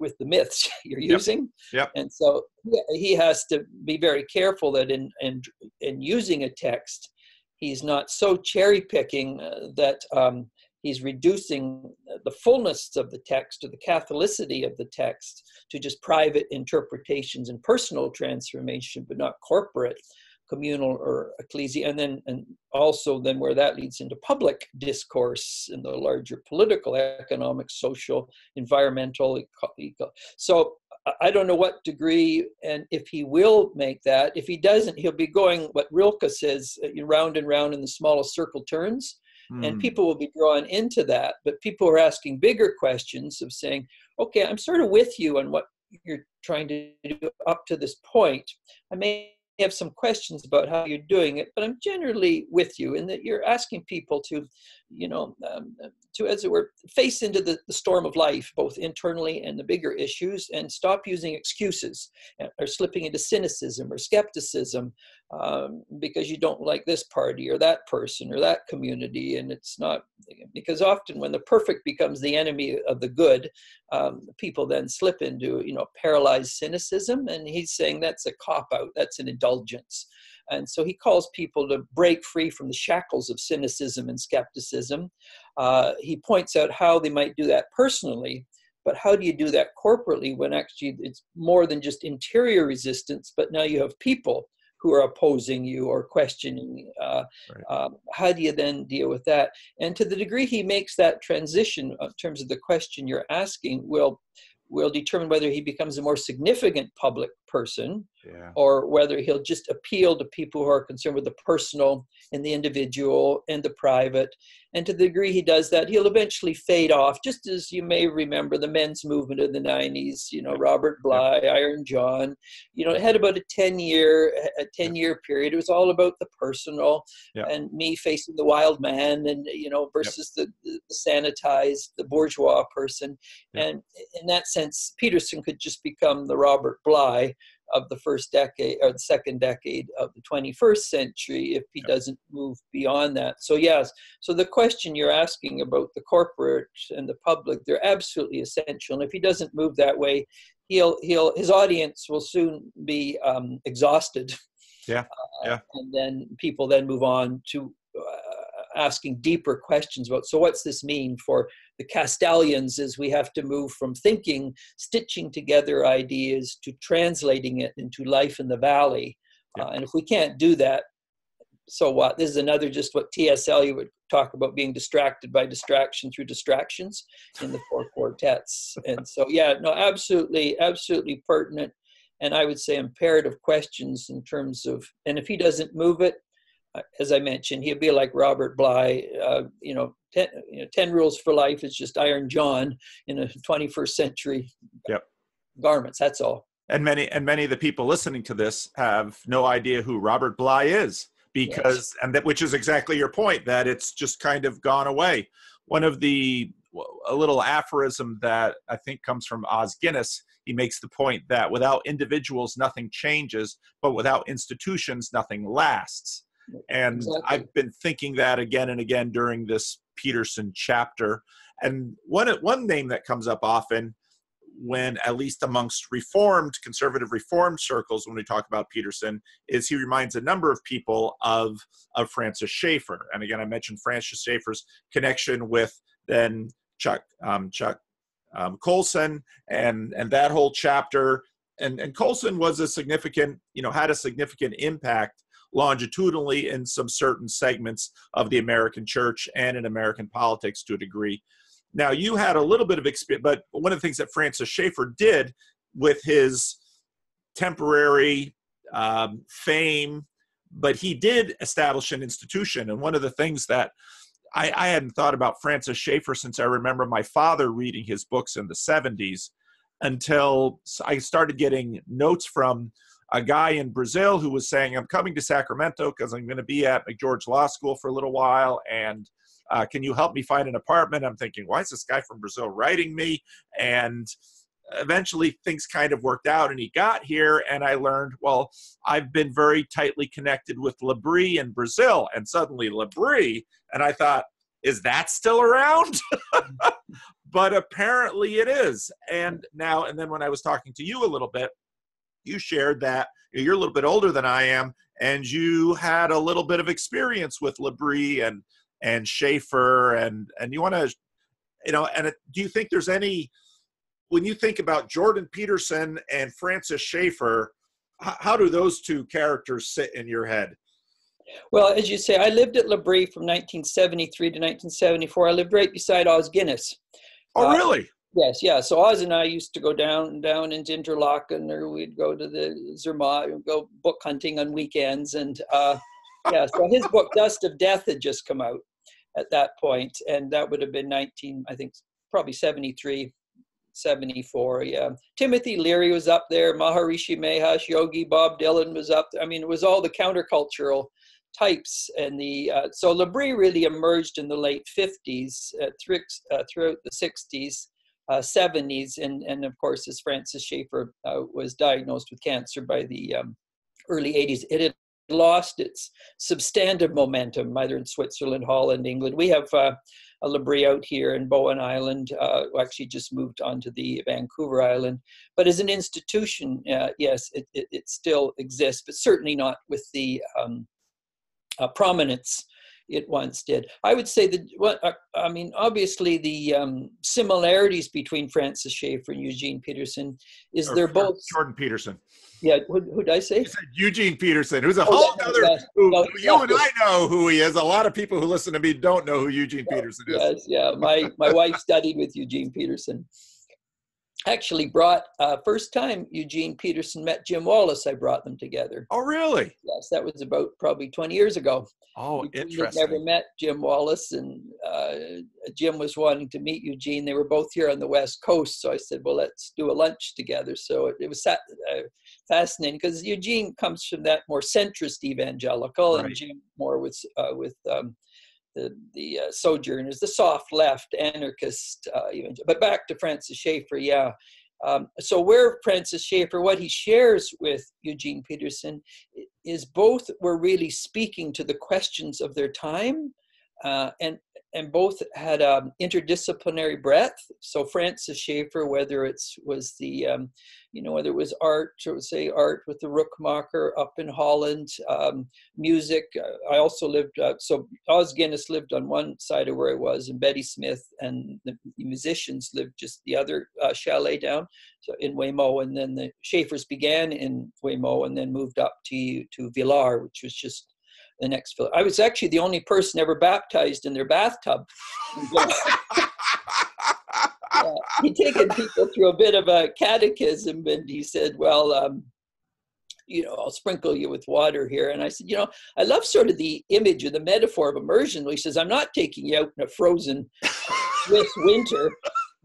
with the myths you're using. Yep. Yep. And so he has to be very careful that in, in, in using a text, he's not so cherry picking that um, he's reducing the fullness of the text or the Catholicity of the text to just private interpretations and personal transformation, but not corporate, communal, or ecclesia. And then, and also then where that leads into public discourse in the larger political, economic, social, environmental. Eco. So I don't know what degree, and if he will make that. If he doesn't, he'll be going what Rilke says, round and round in the smallest circle turns. Mm. And people will be drawn into that. But people are asking bigger questions of saying, okay, I'm sort of with you on what you're trying to do up to this point. I may have some questions about how you're doing it, but I'm generally with you in that you're asking people to, you know, um, to, as it were, face into the, the storm of life, both internally and the bigger issues, and stop using excuses or slipping into cynicism or skepticism um, because you don't like this party or that person or that community. And it's not, because often when the perfect becomes the enemy of the good, um, people then slip into, you know, paralyzed cynicism. And he's saying that's a cop-out, that's an indulgence. And so he calls people to break free from the shackles of cynicism and skepticism. Uh, he points out how they might do that personally, but how do you do that corporately when actually it's more than just interior resistance, but now you have people who are opposing you or questioning. Uh, right. uh, how do you then deal with that? And to the degree he makes that transition in terms of the question you're asking will will determine whether he becomes a more significant public person, yeah. or whether he'll just appeal to people who are concerned with the personal and the individual and the private. And to the degree he does that, he'll eventually fade off, just as you may remember the men's movement of the nineties, you know, Robert Bly, yeah. Iron John, you know, it had about a ten year, a ten year yeah. period. It was all about the personal yeah. and me facing the wild man and, you know, versus yeah. the, the sanitized, the bourgeois person. Yeah. And in that sense, Peterson could just become the Robert Bly of the first decade or the second decade of the twenty-first century if he yep. doesn't move beyond that. So yes, so the question you're asking about the corporate and the public, they're absolutely essential. And if he doesn't move that way, he'll he'll his audience will soon be um, exhausted. Yeah, uh, yeah. And then people then move on to uh, asking deeper questions about, so what's this mean for the Castalians, is we have to move from thinking, stitching together ideas, to translating it into life in the valley. Yeah. Uh, and if we can't do that, so what? This is another, just what T S Eliot would talk about, being distracted by distraction through distractions in the four quartets. And so, yeah, no, absolutely, absolutely pertinent. And I would say imperative questions in terms of, and if he doesn't move it, as I mentioned, he'd be like Robert Bly, uh, you know, ten, you know, ten rules for life is just Iron John in a twenty-first century yep. garments, that's all. And many, and many of the people listening to this have no idea who Robert Bly is, because, yes. and that, which is exactly your point, that it's just kind of gone away. One of the, a little aphorism that I think comes from Os Guinness, he makes the point that without individuals, nothing changes, but without institutions, nothing lasts. And exactly. I've been thinking that again and again during this Peterson chapter. And one, one name that comes up often when, at least amongst reformed, conservative reformed circles, when we talk about Peterson, is he reminds a number of people of, of Francis Schaeffer. And again, I mentioned Francis Schaeffer's connection with then Chuck, um, Chuck um, Colson and, and that whole chapter. And, and Colson was a significant, you know, had a significant impact longitudinally in some certain segments of the American church and in American politics to a degree. Now, you had a little bit of experience, but one of the things that Francis Schaeffer did with his temporary um, fame, but he did establish an institution. And one of the things that I, I hadn't thought about Francis Schaeffer since I remember my father reading his books in the seventies, until I started getting notes from a guy in Brazil who was saying, I'm coming to Sacramento because I'm going to be at McGeorge Law School for a little while, and uh, can you help me find an apartment? I'm thinking, why is this guy from Brazil writing me? And eventually things kind of worked out, and he got here, and I learned, well, I've been very tightly connected with L'Abri in Brazil, and suddenly L'Abri, and I thought, is that still around? But apparently it is. And now, and then when I was talking to you a little bit, you shared that you're a little bit older than I am, and you had a little bit of experience with L'Abri and and Schaeffer, and and you want to, you know, and it, do you think there's any, when you think about Jordan Peterson and Francis Schaeffer, h- how do those two characters sit in your head? Well, as you say, I lived at L'Abri from nineteen seventy-three to nineteen seventy-four. I lived right beside Os Guinness. Oh, really? Uh, Yes, yeah. So Oz and I used to go down down into Interlaken, or we'd go to the Zermatt and go book hunting on weekends. And uh, yeah, so his book Dust of Death had just come out at that point, and that would have been nineteen, I think, probably seventy-three, seventy-four. Yeah, Timothy Leary was up there, Maharishi Mahesh Yogi, Bob Dylan was up there. I mean, it was all the countercultural types, and the uh, so L'Abri really emerged in the late fifties, uh, through, uh, throughout the sixties. Uh, seventies, and and of course, as Francis Schaeffer uh, was diagnosed with cancer by the um, early eighties, it had lost its substantive momentum, either in Switzerland, Holland, England. We have uh, a L'Abri out here in Bowen Island, uh, who actually just moved onto the Vancouver Island. But as an institution, uh, yes, it, it, it still exists, but certainly not with the um, uh, prominence it once did. I would say that, well, I mean, obviously the um, similarities between Francis Schaeffer and Eugene Peterson is or, they're both... Jordan Peterson. Yeah, who, who did I say? You said Eugene Peterson, who's a oh, whole other... Uh, who, no, you no, and I know who he is. A lot of people who listen to me don't know who Eugene no, Peterson is. Yes, yeah. My, my wife studied with Eugene Peterson. Actually brought, uh, first time Eugene Peterson met Jim Wallis, I brought them together. Oh, really? Yes, that was about probably twenty years ago. Oh, Eugene interesting. Had never met Jim Wallis, and uh, Jim was wanting to meet Eugene. They were both here on the West Coast, so I said, well, let's do a lunch together. So it, it was sat, uh, fascinating, because Eugene comes from that more centrist evangelical, right. and Jim more with, uh, with um, the, the uh, Sojourners, the soft left, anarchist, uh, but back to Francis Schaeffer, yeah. Um, so where Francis Schaeffer, what he shares with Eugene Peterson is both were really speaking to the questions of their time, uh, and, and both had um, interdisciplinary breadth. So Francis Schaeffer, whether it's was the, um, you know, whether it was art, or say art with the Rookmaker up in Holland, um, music. I also lived, uh, so Os Guinness lived on one side of where I was, and Betty Smith and the musicians lived just the other uh, chalet down, so in Waymo. And then the Schaeffers began in Waymo and then moved up to, to Villar, which was just the next village. I was actually the only person ever baptized in their bathtub. Yeah, he'd taken people through a bit of a catechism, and he said, well, um, you know, I'll sprinkle you with water here. And I said, you know, I love sort of the image or the metaphor of immersion. He says, I'm not taking you out in a frozen Swiss winter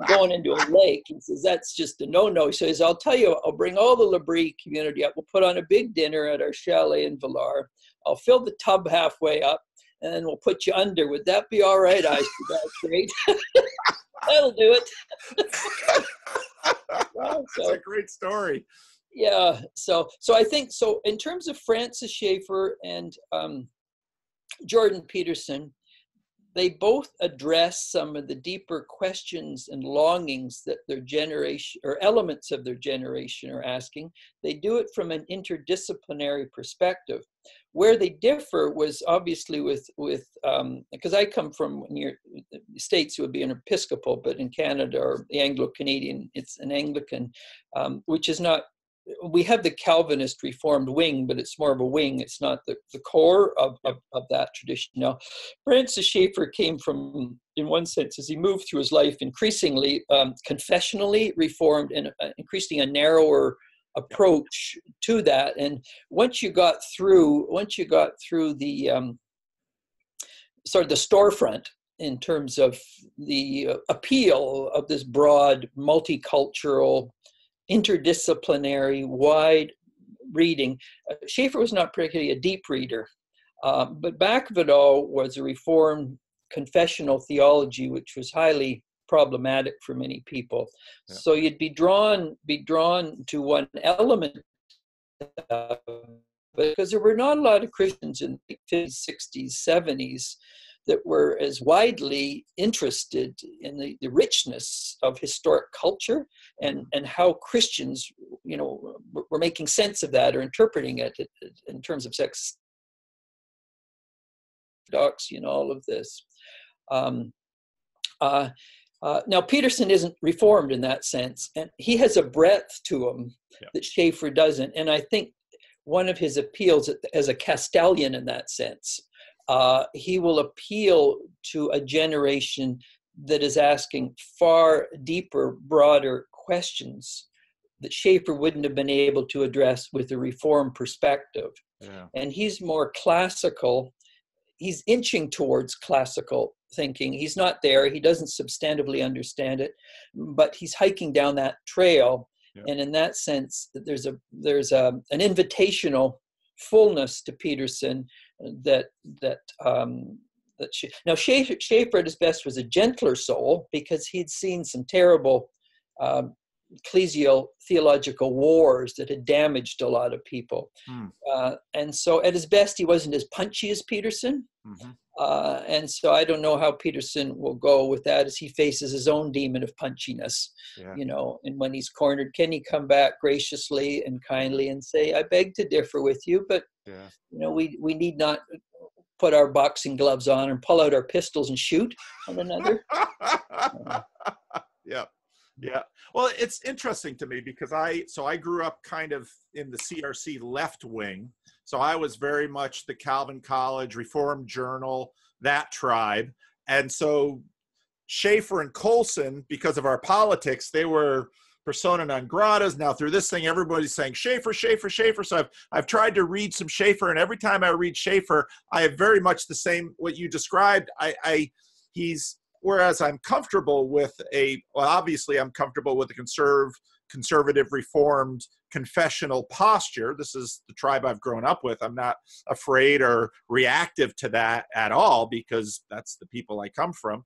going into a lake. He says, that's just a no-no. He says, I'll tell you, I'll bring all the L'Abri community up. We'll put on a big dinner at our chalet in Villar. I'll fill the tub halfway up, and then we'll put you under. Would that be all right? I said, that's great. That'll do it. Wow, so, that's a great story. Yeah. So, so I think, so in terms of Francis Schaeffer and um, Jordan Peterson, they both address some of the deeper questions and longings that their generation or elements of their generation are asking. They do it from an interdisciplinary perspective. Where they differ was obviously with, with um, because I come from near States who would be an Episcopal, but in Canada or the Anglo-Canadian, it's an Anglican, um, which is not, we have the Calvinist Reformed wing, but it's more of a wing. It's not the, the core of, of, of that tradition. Now, Francis Schaeffer came from, in one sense, as he moved through his life, increasingly um, confessionally Reformed and uh, increasingly a narrower approach to that. And once you got through, once you got through the um, sort of the storefront, in terms of the uh, appeal of this broad, multicultural, interdisciplinary, wide reading. Uh, Schaeffer was not particularly a deep reader, uh, but back of it all was a Reformed confessional theology, which was highly problematic for many people. Yeah. So you'd be drawn, be drawn to one element, uh, because there were not a lot of Christians in the fifties, sixties, seventies that were as widely interested in the, the richness of historic culture and, and how Christians, you know, were making sense of that or interpreting it in terms of sex, orthodoxy, and all of this. Um, uh, uh, now, Peterson isn't Reformed in that sense, and he has a breadth to him yeah. that Schaeffer doesn't. And I think one of his appeals as a Castalian in that sense, Uh, he will appeal to a generation that is asking far deeper, broader questions that Schaeffer wouldn't have been able to address with a Reform perspective. Yeah. And he's more classical. He's inching towards classical thinking. He's not there. He doesn't substantively understand it, but he's hiking down that trail. Yeah. And in that sense, there's a there's a, an invitational fullness to Peterson that that um that she, now Schaeffer, Schaeffer at his best was a gentler soul, because he'd seen some terrible um ecclesial theological wars that had damaged a lot of people. Mm. Uh, and so at his best, he wasn't as punchy as Peterson. Mm-hmm. Uh, and so I don't know how Peterson will go with that as he faces his own demon of punchiness, yeah. you know, and when he's cornered, can he come back graciously and kindly and say, I beg to differ with you, but, yeah. you know, we, we need not, put our boxing gloves on and pull out our pistols and shoot one another. Yeah. Yeah. Well, it's interesting to me because I, so I grew up kind of in the C R C left wing. So I was very much the Calvin College, Reform Journal, that tribe. And so Schaeffer and Colson, because of our politics, they were persona non gratas. Now through this thing, everybody's saying Schaeffer, Schaeffer, Schaeffer. So I've, I've tried to read some Schaeffer, and every time I read Schaeffer, I have very much the same, what you described. I, I he's, whereas I'm comfortable with a, well, obviously I'm comfortable with a conserve, conservative, reformed, confessional posture. This is the tribe I've grown up with. I'm not afraid or reactive to that at all because that's the people I come from.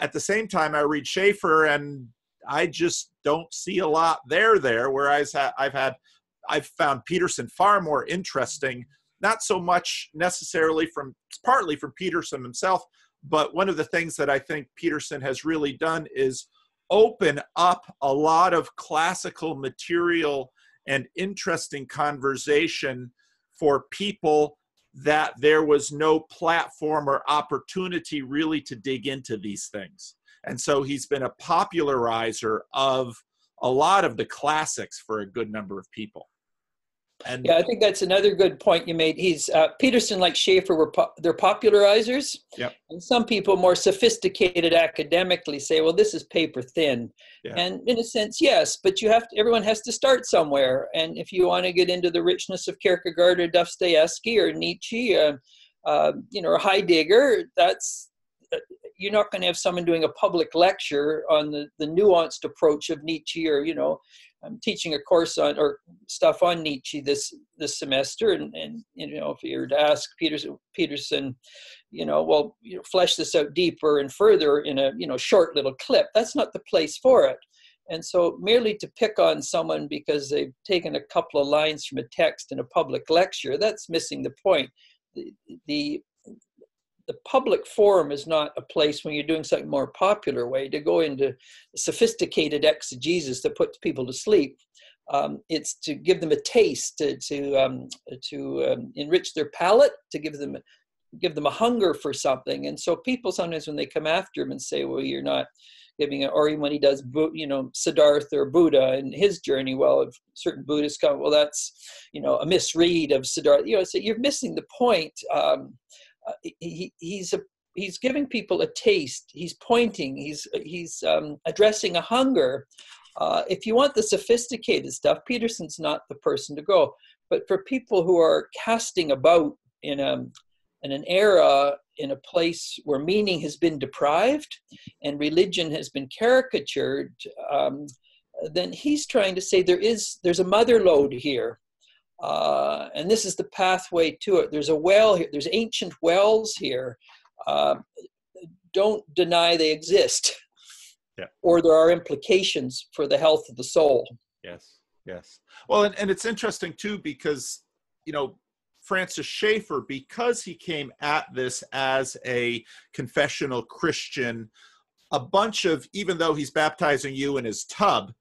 At the same time, I read Schaeffer and I just don't see a lot there, there, whereas I've had, I've found Peterson far more interesting, not so much necessarily from, partly from Peterson himself, but one of the things that I think Peterson has really done is open up a lot of classical material and interesting conversation for people that there was no platform or opportunity really to dig into these things. And so he's been a popularizer of a lot of the classics for a good number of people. And yeah, I think that's another good point you made. He's uh, Peterson, like Schaeffer, were po they're popularizers. Yep. And some people more sophisticated academically say, well, this is paper thin. Yeah. And in a sense, yes, but you have to, everyone has to start somewhere. And if you want to get into the richness of Kierkegaard or Dostoevsky or Nietzsche, uh, uh, you know, or Heidegger, that's, you're not going to have someone doing a public lecture on the, the nuanced approach of Nietzsche, or, you know, I'm teaching a course on, or stuff on Nietzsche this, this semester. And, and, you know, if you were to ask Peterson, Peterson, you know, well, you know, flesh this out deeper and further in a, you know, short little clip, that's not the place for it. And so merely to pick on someone because they've taken a couple of lines from a text in a public lecture, that's missing the point. The, the The public forum is not a place, when you're doing something more popular way, to go into sophisticated exegesis that puts people to sleep. Um, it's to give them a taste, to to, um, to um, enrich their palate, to give them give them a hunger for something. And so people sometimes, when they come after him and say, "Well, you're not giving it," or even when he does, you know, Siddhartha or Buddha and his journey, well, if certain Buddhists come, well, that's, you know, a misread of Siddhartha. You know, so you're missing the point. Um, Uh, he, he's, a, he's giving people a taste, he's pointing, he's, he's um, addressing a hunger. Uh, if you want the sophisticated stuff, Peterson's not the person to go. But for people who are casting about in, a, in an era, in a place where meaning has been deprived and religion has been caricatured, um, then he's trying to say there is, there's a mother lode here. Uh, and this is the pathway to it. There's a well here. There's ancient wells here. Uh, don't deny they exist. Yeah. Or there are implications for the health of the soul. Yes, yes. Well, and, and it's interesting too, because, you know, Francis Schaeffer, because he came at this as a confessional Christian, a bunch of, even though he's baptizing you in his tub,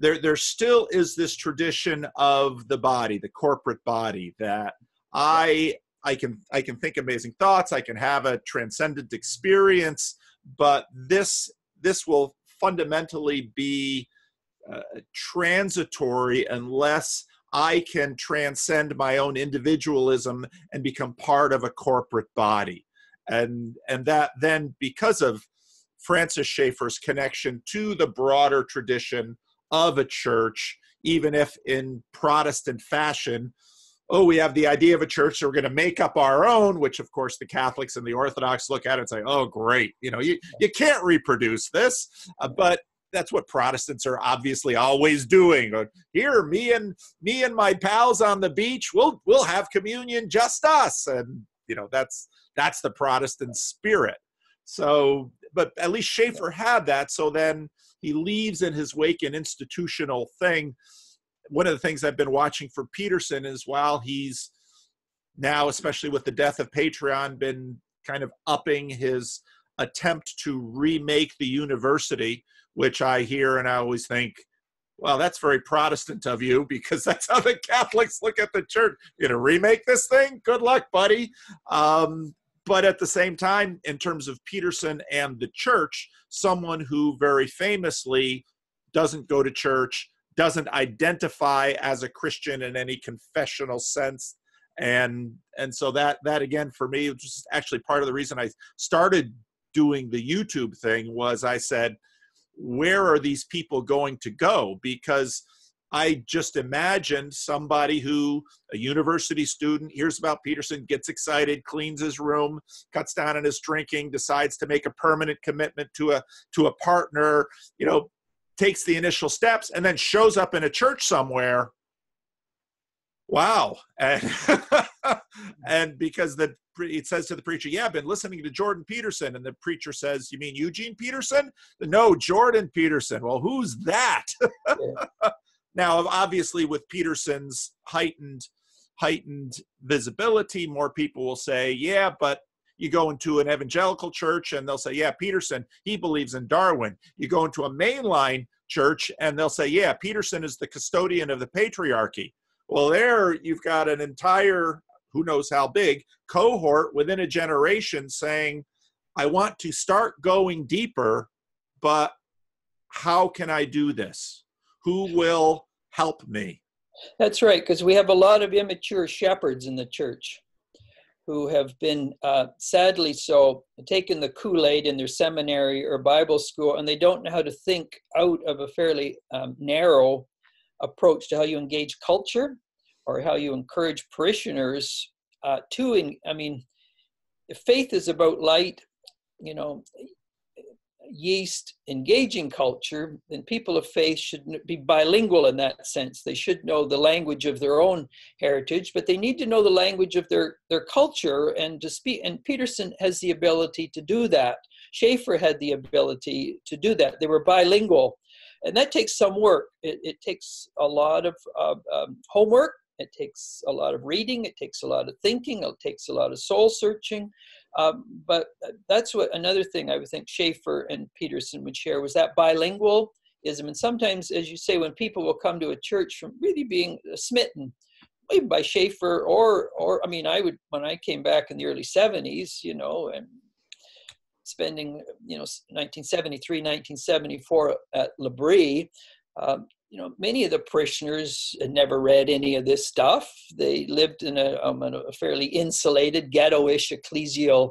There, there still is this tradition of the body, the corporate body, that I, I can, I can think amazing thoughts, I can have a transcendent experience, but this, this will fundamentally be uh, transitory unless I can transcend my own individualism and become part of a corporate body, and and that then, because of Francis Schaeffer's connection to the broader tradition of a church, even if in Protestant fashion, oh, we have the idea of a church, so we're going to make up our own, which of course the Catholics and the Orthodox look at it and say, oh, great, you know, you, you can't reproduce this, uh, but that's what Protestants are obviously always doing. Here, me and me and my pals on the beach, we'll we'll have communion, just us, and you know, that's that's the Protestant spirit. So, but at least Schaeffer had that. So then he leaves in his wake an institutional thing. One of the things I've been watching for Peterson is, while he's now, especially with the death of Patreon, been kind of upping his attempt to remake the university, which I hear and I always think, well, that's very Protestant of you, because that's how the Catholics look at the church. You're going to remake this thing? Good luck, buddy. Um, But at the same time, in terms of Peterson and the church, someone who very famously doesn't go to church, doesn't identify as a Christian in any confessional sense. And, and so that, that again, for me, which is actually part of the reason I started doing the YouTube thing, was I said, where are these people going to go? Because I just imagined somebody who, a university student, hears about Peterson, gets excited, cleans his room, cuts down on his drinking, decides to make a permanent commitment to a, to a partner, you know, takes the initial steps, and then shows up in a church somewhere. Wow. And, and because the, it says to the preacher, yeah, I've been listening to Jordan Peterson. And the preacher says, you mean Eugene Peterson? No, Jordan Peterson. Well, who's that? Yeah. Now, obviously, with Peterson's heightened, heightened visibility, more people will say, yeah, but you go into an evangelical church and they'll say, yeah, Peterson, he believes in Darwin. You go into a mainline church and they'll say, yeah, Peterson is the custodian of the patriarchy. Well, there you've got an entire, who knows how big, cohort within a generation saying, I want to start going deeper, but how can I do this? Who will help me? That's right, because we have a lot of immature shepherds in the church who have been, uh, sadly so, taken the Kool-Aid in their seminary or Bible school, and they don't know how to think out of a fairly um, narrow approach to how you engage culture or how you encourage parishioners uh, to, in, I mean, faith is about light, you know, yeast engaging culture, then people of faith should be bilingual in that sense. They should know the language of their own heritage, but they need to know the language of their, their culture and to speak. And Peterson has the ability to do that. Schaeffer had the ability to do that. They were bilingual. And that takes some work. It, it takes a lot of uh, um, homework. It takes a lot of reading. It takes a lot of thinking. It takes a lot of soul searching. Um, but that's what another thing I would think Schaeffer and Peterson would share was that bilingualism. And sometimes, as you say, when people will come to a church from really being smitten even by Schaeffer or, or I mean, I would, when I came back in the early seventies, you know, and spending, you know, nineteen seventy-three, nineteen seventy-four at L'Abri, um, you know, many of the parishioners had never read any of this stuff. They lived in a, um, a fairly insulated, ghetto-ish ecclesial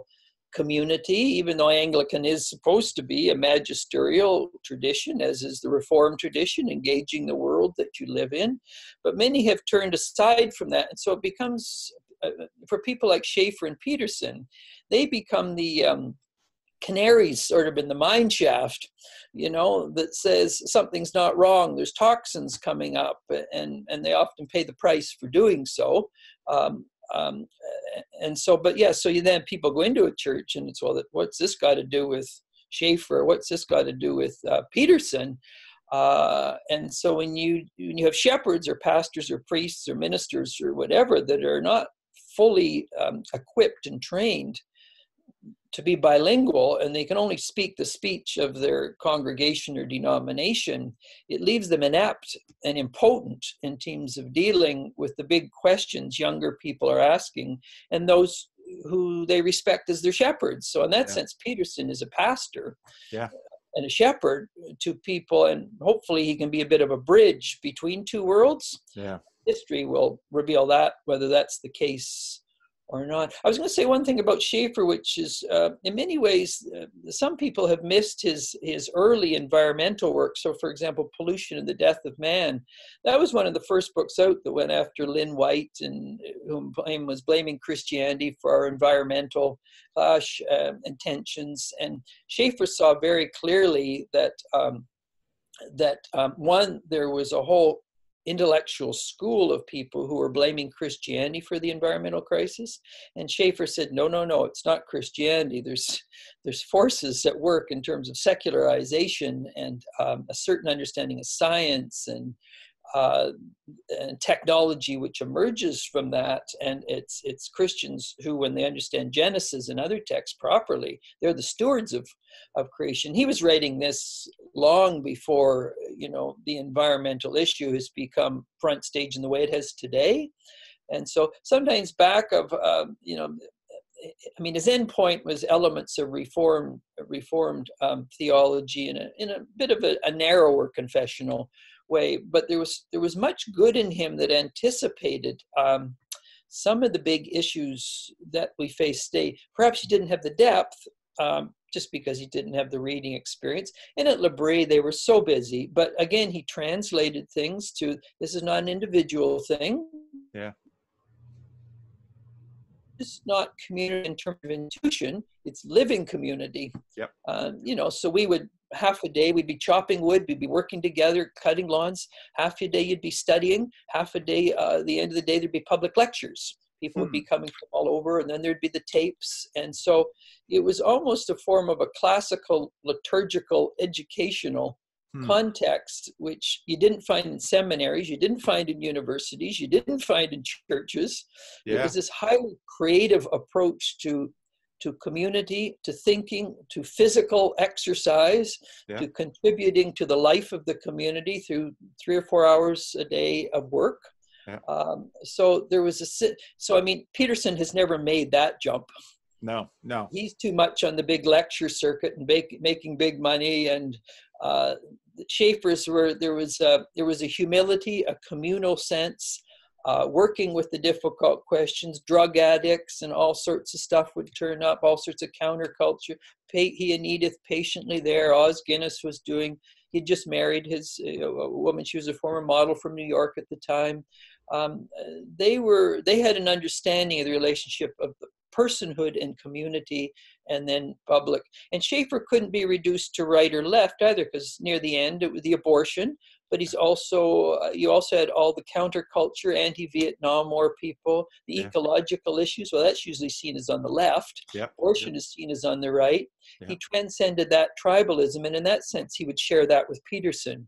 community, even though Anglican is supposed to be a magisterial tradition, as is the Reformed tradition, engaging the world that you live in. But many have turned aside from that. And so it becomes, uh, for people like Schaeffer and Peterson, they become the um, canaries sort of in the mine shaft, you know, that says something's not wrong. There's toxins coming up, and, and they often pay the price for doing so. Um, um, and so, but yeah, so you then people go into a church and it's, well, what's this got to do with Schaeffer? What's this got to do with uh, Peterson? Uh, and so when you, when you have shepherds or pastors or priests or ministers or whatever that are not fully um, equipped and trained to be bilingual, and they can only speak the speech of their congregation or denomination, it leaves them inept and impotent in terms of dealing with the big questions younger people are asking and those who they respect as their shepherds. So in that yeah. sense, Peterson is a pastor yeah. and a shepherd to people, and hopefully he can be a bit of a bridge between two worlds. Yeah. History will reveal that, whether that's the case or not. I was going to say one thing about Schaeffer, which is uh, in many ways, uh, some people have missed his, his early environmental work. So for example, Pollution and the Death of Man, that was one of the first books out that went after Lynn White, and whom blame, was blaming Christianity for our environmental clash uh, intentions. And Schaeffer saw very clearly that, um, that um, one, there was a whole intellectual school of people who were blaming Christianity for the environmental crisis. And Schaeffer said, no, no, no, it's not Christianity. There's, there's forces at work in terms of secularization and um, a certain understanding of science and, uh, and technology which emerges from that. And it's, it's Christians who, when they understand Genesis and other texts properly, they're the stewards of, of creation. He was writing this long before, you know, the environmental issue has become front stage in the way it has today. And so sometimes back of, uh, you know, I mean, his end point was elements of reformed, reformed um, theology in a, in a bit of a, a narrower confessional way, but there was, there was much good in him that anticipated um, some of the big issues that we face today. Perhaps he didn't have the depth, um, just because he didn't have the reading experience. And at L'Abri, they were so busy, but again, he translated things to, this is not an individual thing. Yeah. It's not community in terms of intuition, it's living community. Yep. Um, you know, so we would, half a day, we'd be chopping wood, we'd be working together, cutting lawns. Half a day, you'd be studying. Half a day, uh, the end of the day, there'd be public lectures. People hmm. would be coming from all over, and then there'd be the tapes. And so it was almost a form of a classical, liturgical, educational hmm. context, which you didn't find in seminaries, you didn't find in universities, you didn't find in churches. Yeah. It was this highly creative approach to to community, to thinking, to physical exercise, yeah. to contributing to the life of the community through three or four hours a day of work. Yeah. Um, so there was a, so I mean, Peterson has never made that jump. No, no. He's too much on the big lecture circuit and make, making big money. And uh, Schaeffer's were, there was a, there was a humility, a communal sense, Uh, working with the difficult questions, drug addicts and all sorts of stuff would turn up, all sorts of counterculture. Pa- he and Edith patiently there. Os Guinness was doing, he just married his uh, a woman. She was a former model from New York at the time. Um, they were, they had an understanding of the relationship of the personhood and community and then public. And Schaeffer couldn't be reduced to right or left either, because near the end, it was the abortion. But he's also, uh, you also had all the counterculture, anti-Vietnam War people, the yeah. ecological issues. Well, that's usually seen as on the left. Yep. Abortion yep. is seen as on the right. Yep. He transcended that tribalism. And in that sense, he would share that with Peterson.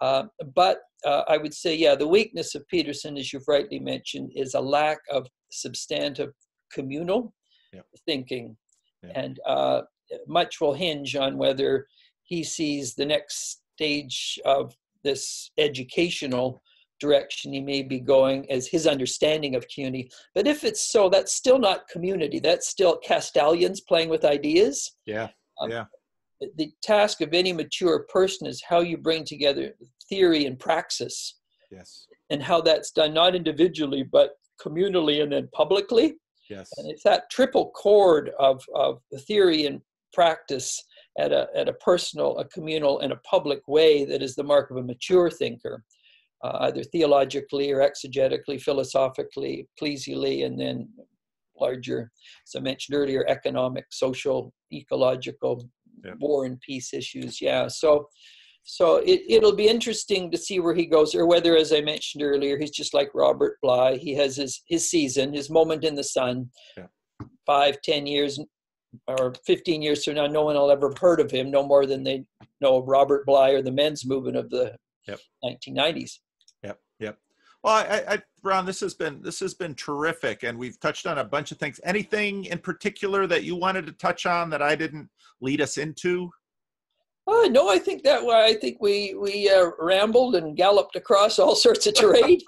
Uh, but uh, I would say, yeah, the weakness of Peterson, as you've rightly mentioned, is a lack of substantive communal yep. thinking. Yep. And uh, much will hinge on whether he sees the next stage of this educational direction he may be going as his understanding of community. But if it's so, that's still not community. That's still Castalians playing with ideas. Yeah, um, yeah. The task of any mature person is how you bring together theory and praxis. Yes. And how that's done, not individually, but communally and then publicly. Yes. And it's that triple chord of, of theory and practice at a, at a personal, a communal, and a public way that is the mark of a mature thinker, uh, either theologically or exegetically, philosophically, ecclesially, and then larger, as I mentioned earlier, economic, social, ecological, yeah. war and peace issues. Yeah, so so it, it'll be interesting to see where he goes, or whether, as I mentioned earlier, he's just like Robert Bly. He has his, his season, his moment in the sun, yeah. five, ten years, or fifteen years from now, no one will ever have heard of him, no more than they know of Robert Bly or the men's movement of the yep. nineteen nineties. Yep, yep. Well, I, I, Ron, this has been this has been terrific, and we've touched on a bunch of things. Anything in particular that you wanted to touch on that I didn't lead us into? Oh, no, I think that I think we we uh, rambled and galloped across all sorts of terrain.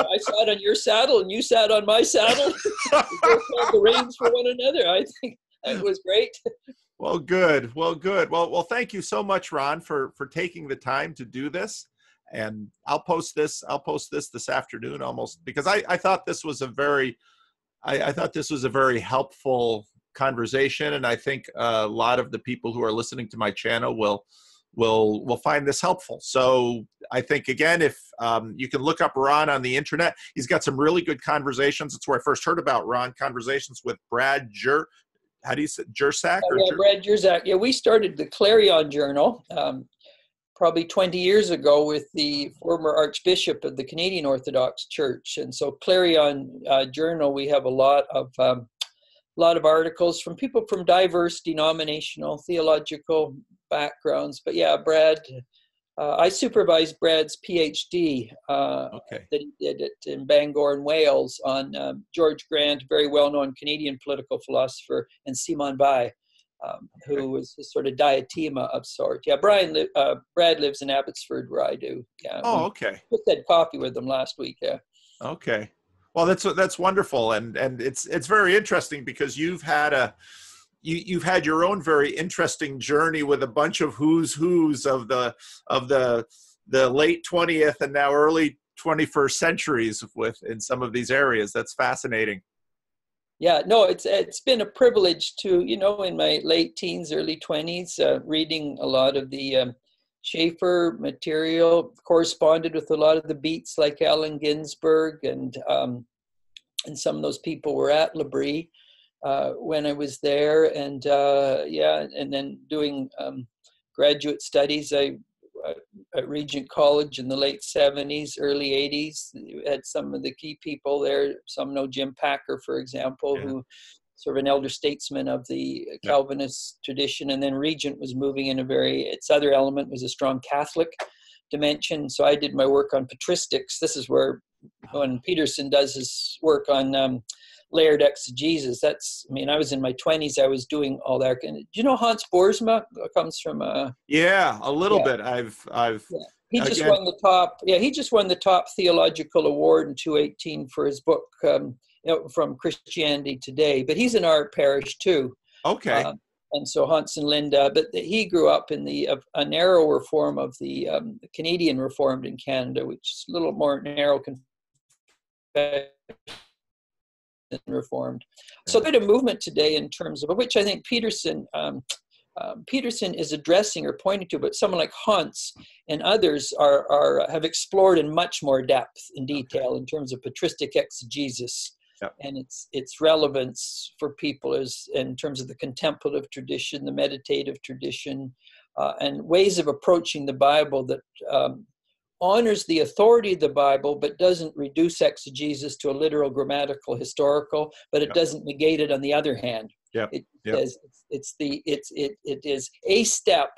I sat on your saddle and you sat on my saddle. We both held the reins for one another. I think that was great. Well, good. Well, good. Well, well, thank you so much, Ron, for for taking the time to do this. And I'll post this. I'll post this this afternoon, almost, because I I thought this was a very, I, I thought this was a very helpful conversation, and I think a lot of the people who are listening to my channel will will will find this helpful. So I think, again, if um, you can look up Ron on the internet, he's got some really good conversations. That's where I first heard about Ron. Conversations with Brad Jer, how do you say, Jersak? Oh, yeah, Jer- Brad Jersak. Yeah, we started the Clarion Journal um, probably twenty years ago with the former Archbishop of the Canadian Orthodox Church, and so Clarion uh, Journal. We have a lot of um, a lot of articles from people from diverse denominational, theological backgrounds. But yeah, Brad, uh, I supervised Brad's PhD uh, okay. that he did it in Bangor in Wales on um, George Grant, very well-known Canadian political philosopher, and Simone Weil, um, okay. who was a sort of diatema of sort. Yeah, Brian, li- uh, Brad lives in Abbotsford where I do. Yeah. Oh, okay. We just had coffee with them last week, yeah. Okay. Well, that's that's wonderful, and and it's it's very interesting because you've had a you you've had your own very interesting journey with a bunch of who's who's of the of the the late twentieth and now early twenty-first centuries with in some of these areas. That's fascinating. Yeah, no, it's it's been a privilege to, you know, in my late teens, early twenties, uh, reading a lot of the um, Schaeffer material, corresponded with a lot of the beats like Allen Ginsberg, and um, and some of those people were at L'Abri uh, when I was there, and uh, yeah, and then doing um, graduate studies. I at Regent College in the late seventies, early eighties, had some of the key people there. Some know Jim Packer, for example, yeah. who sort of an elder statesman of the Calvinist yeah. tradition. And then Regent was moving in a very, its other element was a strong Catholic dimension. So I did my work on patristics. This is where when Peterson does his work on um, layered exegesis. That's, I mean, I was in my twenties. I was doing all that. And do you know Hans Boersma comes from? Uh, yeah, a little yeah. bit. I've, I've. Yeah. He again. just won the top. Yeah, he just won the top theological award in two eighteen for his book um, you know, From Christianity Today. But he's in our parish too. Okay. Uh, and so Hans and Linda, but the, he grew up in the uh, a narrower form of the um, Canadian Reformed in Canada, which is a little more narrow. And Reformed. So there's a movement today in terms of which I think Peterson um, uh, Peterson is addressing or pointing to, but someone like Hans and others are, are have explored in much more depth and detail in terms of patristic exegesis yep. and its its relevance for people is in terms of the contemplative tradition, the meditative tradition, uh, and ways of approaching the Bible that um, honors the authority of the Bible, but doesn't reduce exegesis to a literal, grammatical, historical. But it yep. doesn't negate it. On the other hand, yep. it yep. says it's, it's the it's it it is a step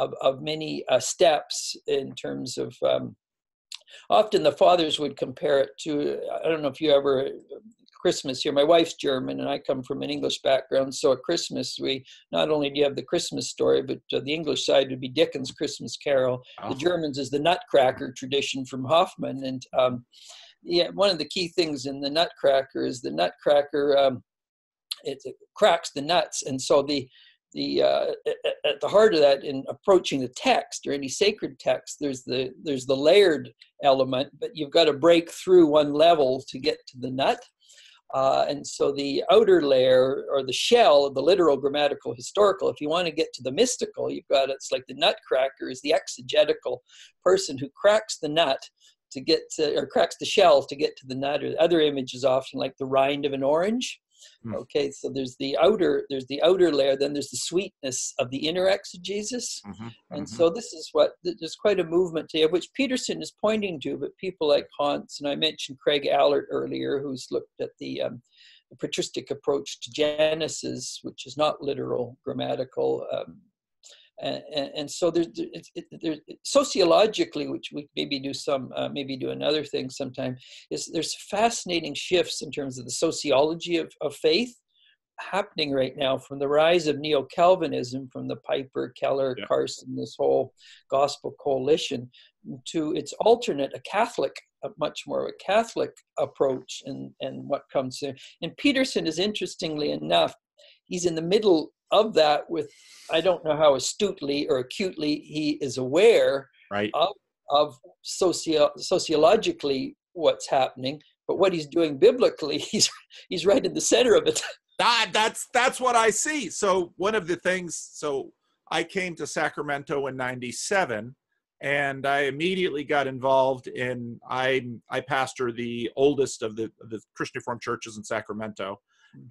of of many uh, steps in terms of. Um, often the fathers would compare it to. I don't know if you ever. Christmas here. My wife's German and I come from an English background. So at Christmas, we not only do you have the Christmas story, but uh, the English side would be Dickens' Christmas Carol. Oh. The Germans is the Nutcracker tradition from Hoffmann. And um, yeah, one of the key things in the Nutcracker is the Nutcracker, um, it, it cracks the nuts. And so the the uh, at the heart of that, in approaching the text or any sacred text, there's the there's the layered element, but you've got to break through one level to get to the nut. Uh, and so the outer layer or the shell of the literal, grammatical, historical, if you want to get to the mystical, you've got, it's like the nutcracker is the exegetical person who cracks the nut to get to, or cracks the shell to get to the nut. Or the other image is often like the rind of an orange. Mm. Okay, so there's the outer, there's the outer layer, then there's the sweetness of the inner exegesis. Mm-hmm, and mm-hmm. so this is what, there's quite a movement today, which Peterson is pointing to, but people like Hans, and I mentioned Craig Allert earlier, who's looked at the, um, the patristic approach to Genesis, which is not literal, grammatical, um, and, and, and so there's, it, it, there's sociologically, which we maybe do some, uh, maybe do another thing sometime, is there's fascinating shifts in terms of the sociology of, of faith happening right now, from the rise of neo-Calvinism, from the Piper, Keller, yeah. Carson, this whole gospel coalition, to its alternate, a Catholic, a much more of a Catholic approach, and, and what comes there. And Peterson is, interestingly enough, he's in the middle of that with, I don't know how astutely or acutely he is aware right. of, of socio sociologically what's happening, but what he's doing biblically, he's, he's right in the center of it. That, that's, that's what I see. So one of the things, so I came to Sacramento in ninety-seven and I immediately got involved in, I, I pastor the oldest of the, the Christian Reformed churches in Sacramento.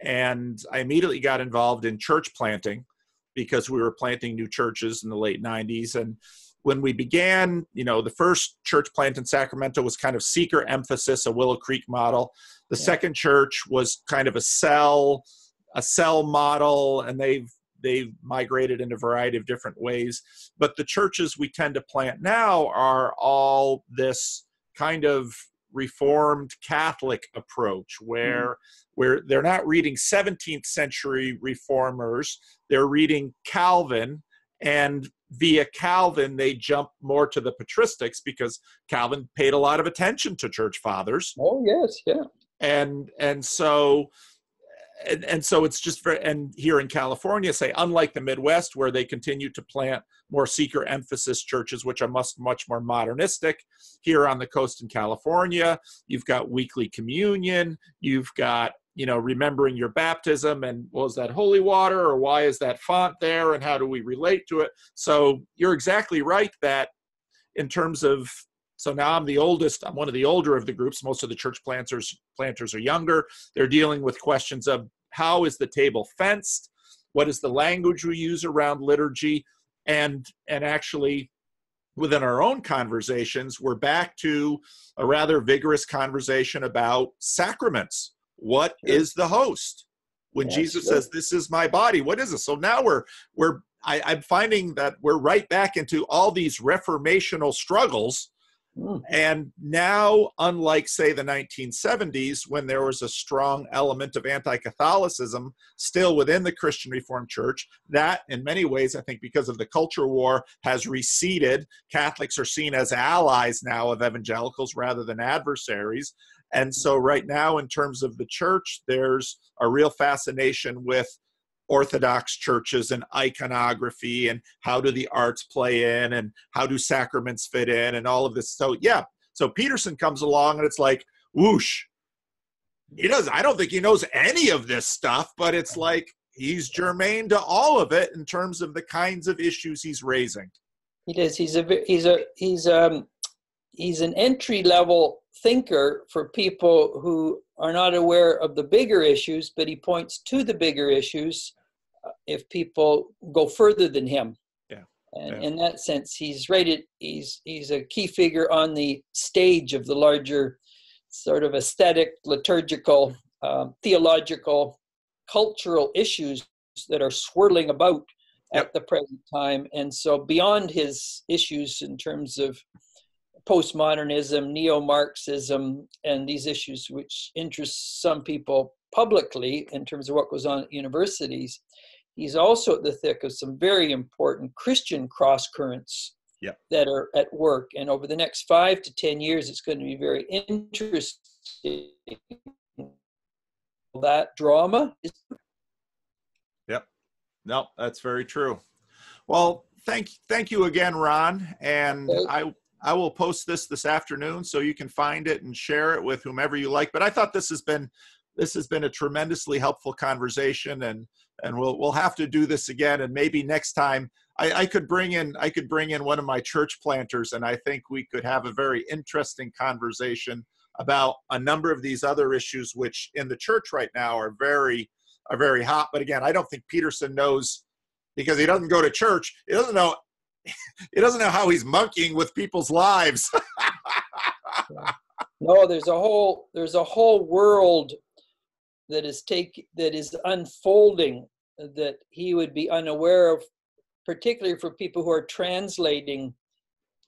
And I immediately got involved in church planting because we were planting new churches in the late nineties. And when we began, you know, the first church plant in Sacramento was kind of seeker emphasis, a Willow Creek model. The yeah. second church was kind of a cell, a cell model, and they've they've migrated in a variety of different ways. But the churches we tend to plant now are all this kind of Reformed Catholic approach where mm. where they're not reading seventeenth century reformers, they're reading Calvin, and via Calvin they jump more to the patristics because Calvin paid a lot of attention to church fathers. Oh yes, yeah. And, and so, and, and so it's just for, and here in California, say, unlike the Midwest, where they continue to plant more seeker emphasis churches, which are much, much more modernistic, here on the coast in California, you've got weekly communion, you've got, you know, remembering your baptism and was that holy water, or why is that font there, and how do we relate to it? So you're exactly right that in terms of, so now I'm the oldest, I'm one of the older of the groups. Most of the church planters, planters are younger. They're dealing with questions of how is the table fenced? What is the language we use around liturgy? And, and actually within our own conversations, we're back to a rather vigorous conversation about sacraments. What is the host? When yeah, Jesus sure. says, this is my body, what is it? So now we're, we're I, I'm finding that we're right back into all these reformational struggles. Mm. And now, unlike, say, the nineteen seventies, when there was a strong element of anti-Catholicism still within the Christian Reformed Church, that in many ways, I think because of the culture war, has receded. Catholics are seen as allies now of evangelicals rather than adversaries. And so right now, in terms of the church, there's a real fascination with Orthodox churches and iconography and how do the arts play in and how do sacraments fit in and all of this. So, yeah, so Peterson comes along and it's like, whoosh. He does. I don't think he knows any of this stuff, but it's like he's germane to all of it in terms of the kinds of issues he's raising. He does. He's a, he's a, he's um, he's an entry level thinker for people who are not aware of the bigger issues, but he points to the bigger issues if people go further than him. Yeah. And yeah. in that sense, he's rated, he's, he's a key figure on the stage of the larger sort of aesthetic, liturgical, uh, theological, cultural issues that are swirling about yep. at the present time. And so beyond his issues in terms of postmodernism, neo-Marxism, and these issues which interest some people publicly in terms of what goes on at universities, he's also at the thick of some very important Christian cross-currents yeah. that are at work. And over the next five to ten years, it's going to be very interesting. That drama is... Yep. No, that's very true. Well, thank, thank you again, Ron. And okay. I... I will post this this afternoon so you can find it and share it with whomever you like. But I thought this has been this has been a tremendously helpful conversation, and and we'll we'll have to do this again. And maybe next time I, I could bring in I could bring in one of my church planters, and I think we could have a very interesting conversation about a number of these other issues which in the church right now are very are very hot. But again, I don't think Peterson knows because he doesn't go to church. He doesn't know. It doesn't know how he's monkeying with people's lives. No, there's a whole there's a whole world that is take that is unfolding that he would be unaware of, particularly for people who are translating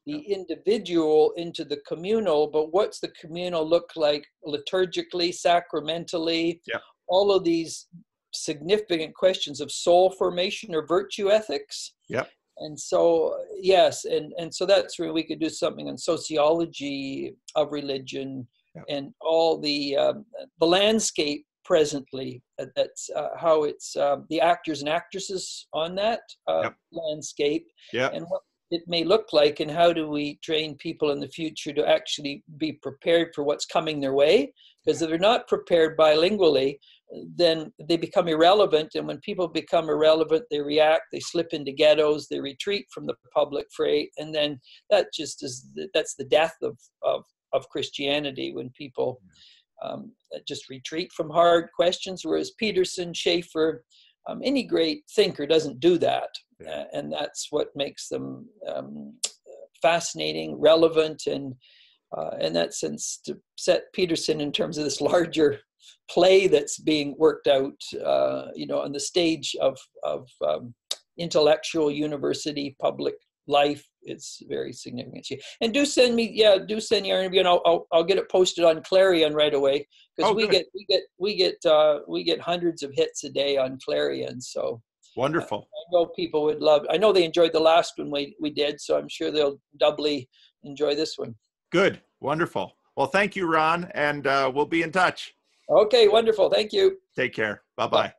the individual into the communal. But what's the communal look like liturgically, sacramentally? Yeah. All of these significant questions of soul formation or virtue ethics. Yep. And so, yes, and, and so that's where we could do something on sociology of religion yeah. and all the um, the landscape presently. Uh, that's uh, how it's uh, the actors and actresses on that uh, yep. landscape yep. and what it may look like, and how do we train people in the future to actually be prepared for what's coming their way? Because if they're not prepared bilingually, then they become irrelevant. And when people become irrelevant, they react, they slip into ghettos, they retreat from the public fray. And then that just is, the, that's the death of, of, of Christianity when people um, just retreat from hard questions. Whereas Peterson, Schaeffer, um, any great thinker doesn't do that. Uh, and that's what makes them um, fascinating, relevant, and uh, in that sense to set Peterson in terms of this larger play that's being worked out, uh, you know, on the stage of, of um, intellectual university public life. It's very significant. And do send me, yeah, do send your interview, and I'll I'll, I'll get it posted on Clarion right away, because oh, we get we get we get uh, we get hundreds of hits a day on Clarion, so. Wonderful. I know people would love, I know they enjoyed the last one we, we did, so I'm sure they'll doubly enjoy this one. Good. Wonderful. Well, thank you, Ron, and uh, we'll be in touch. Okay, wonderful. Thank you. Take care. Bye-bye. Bye.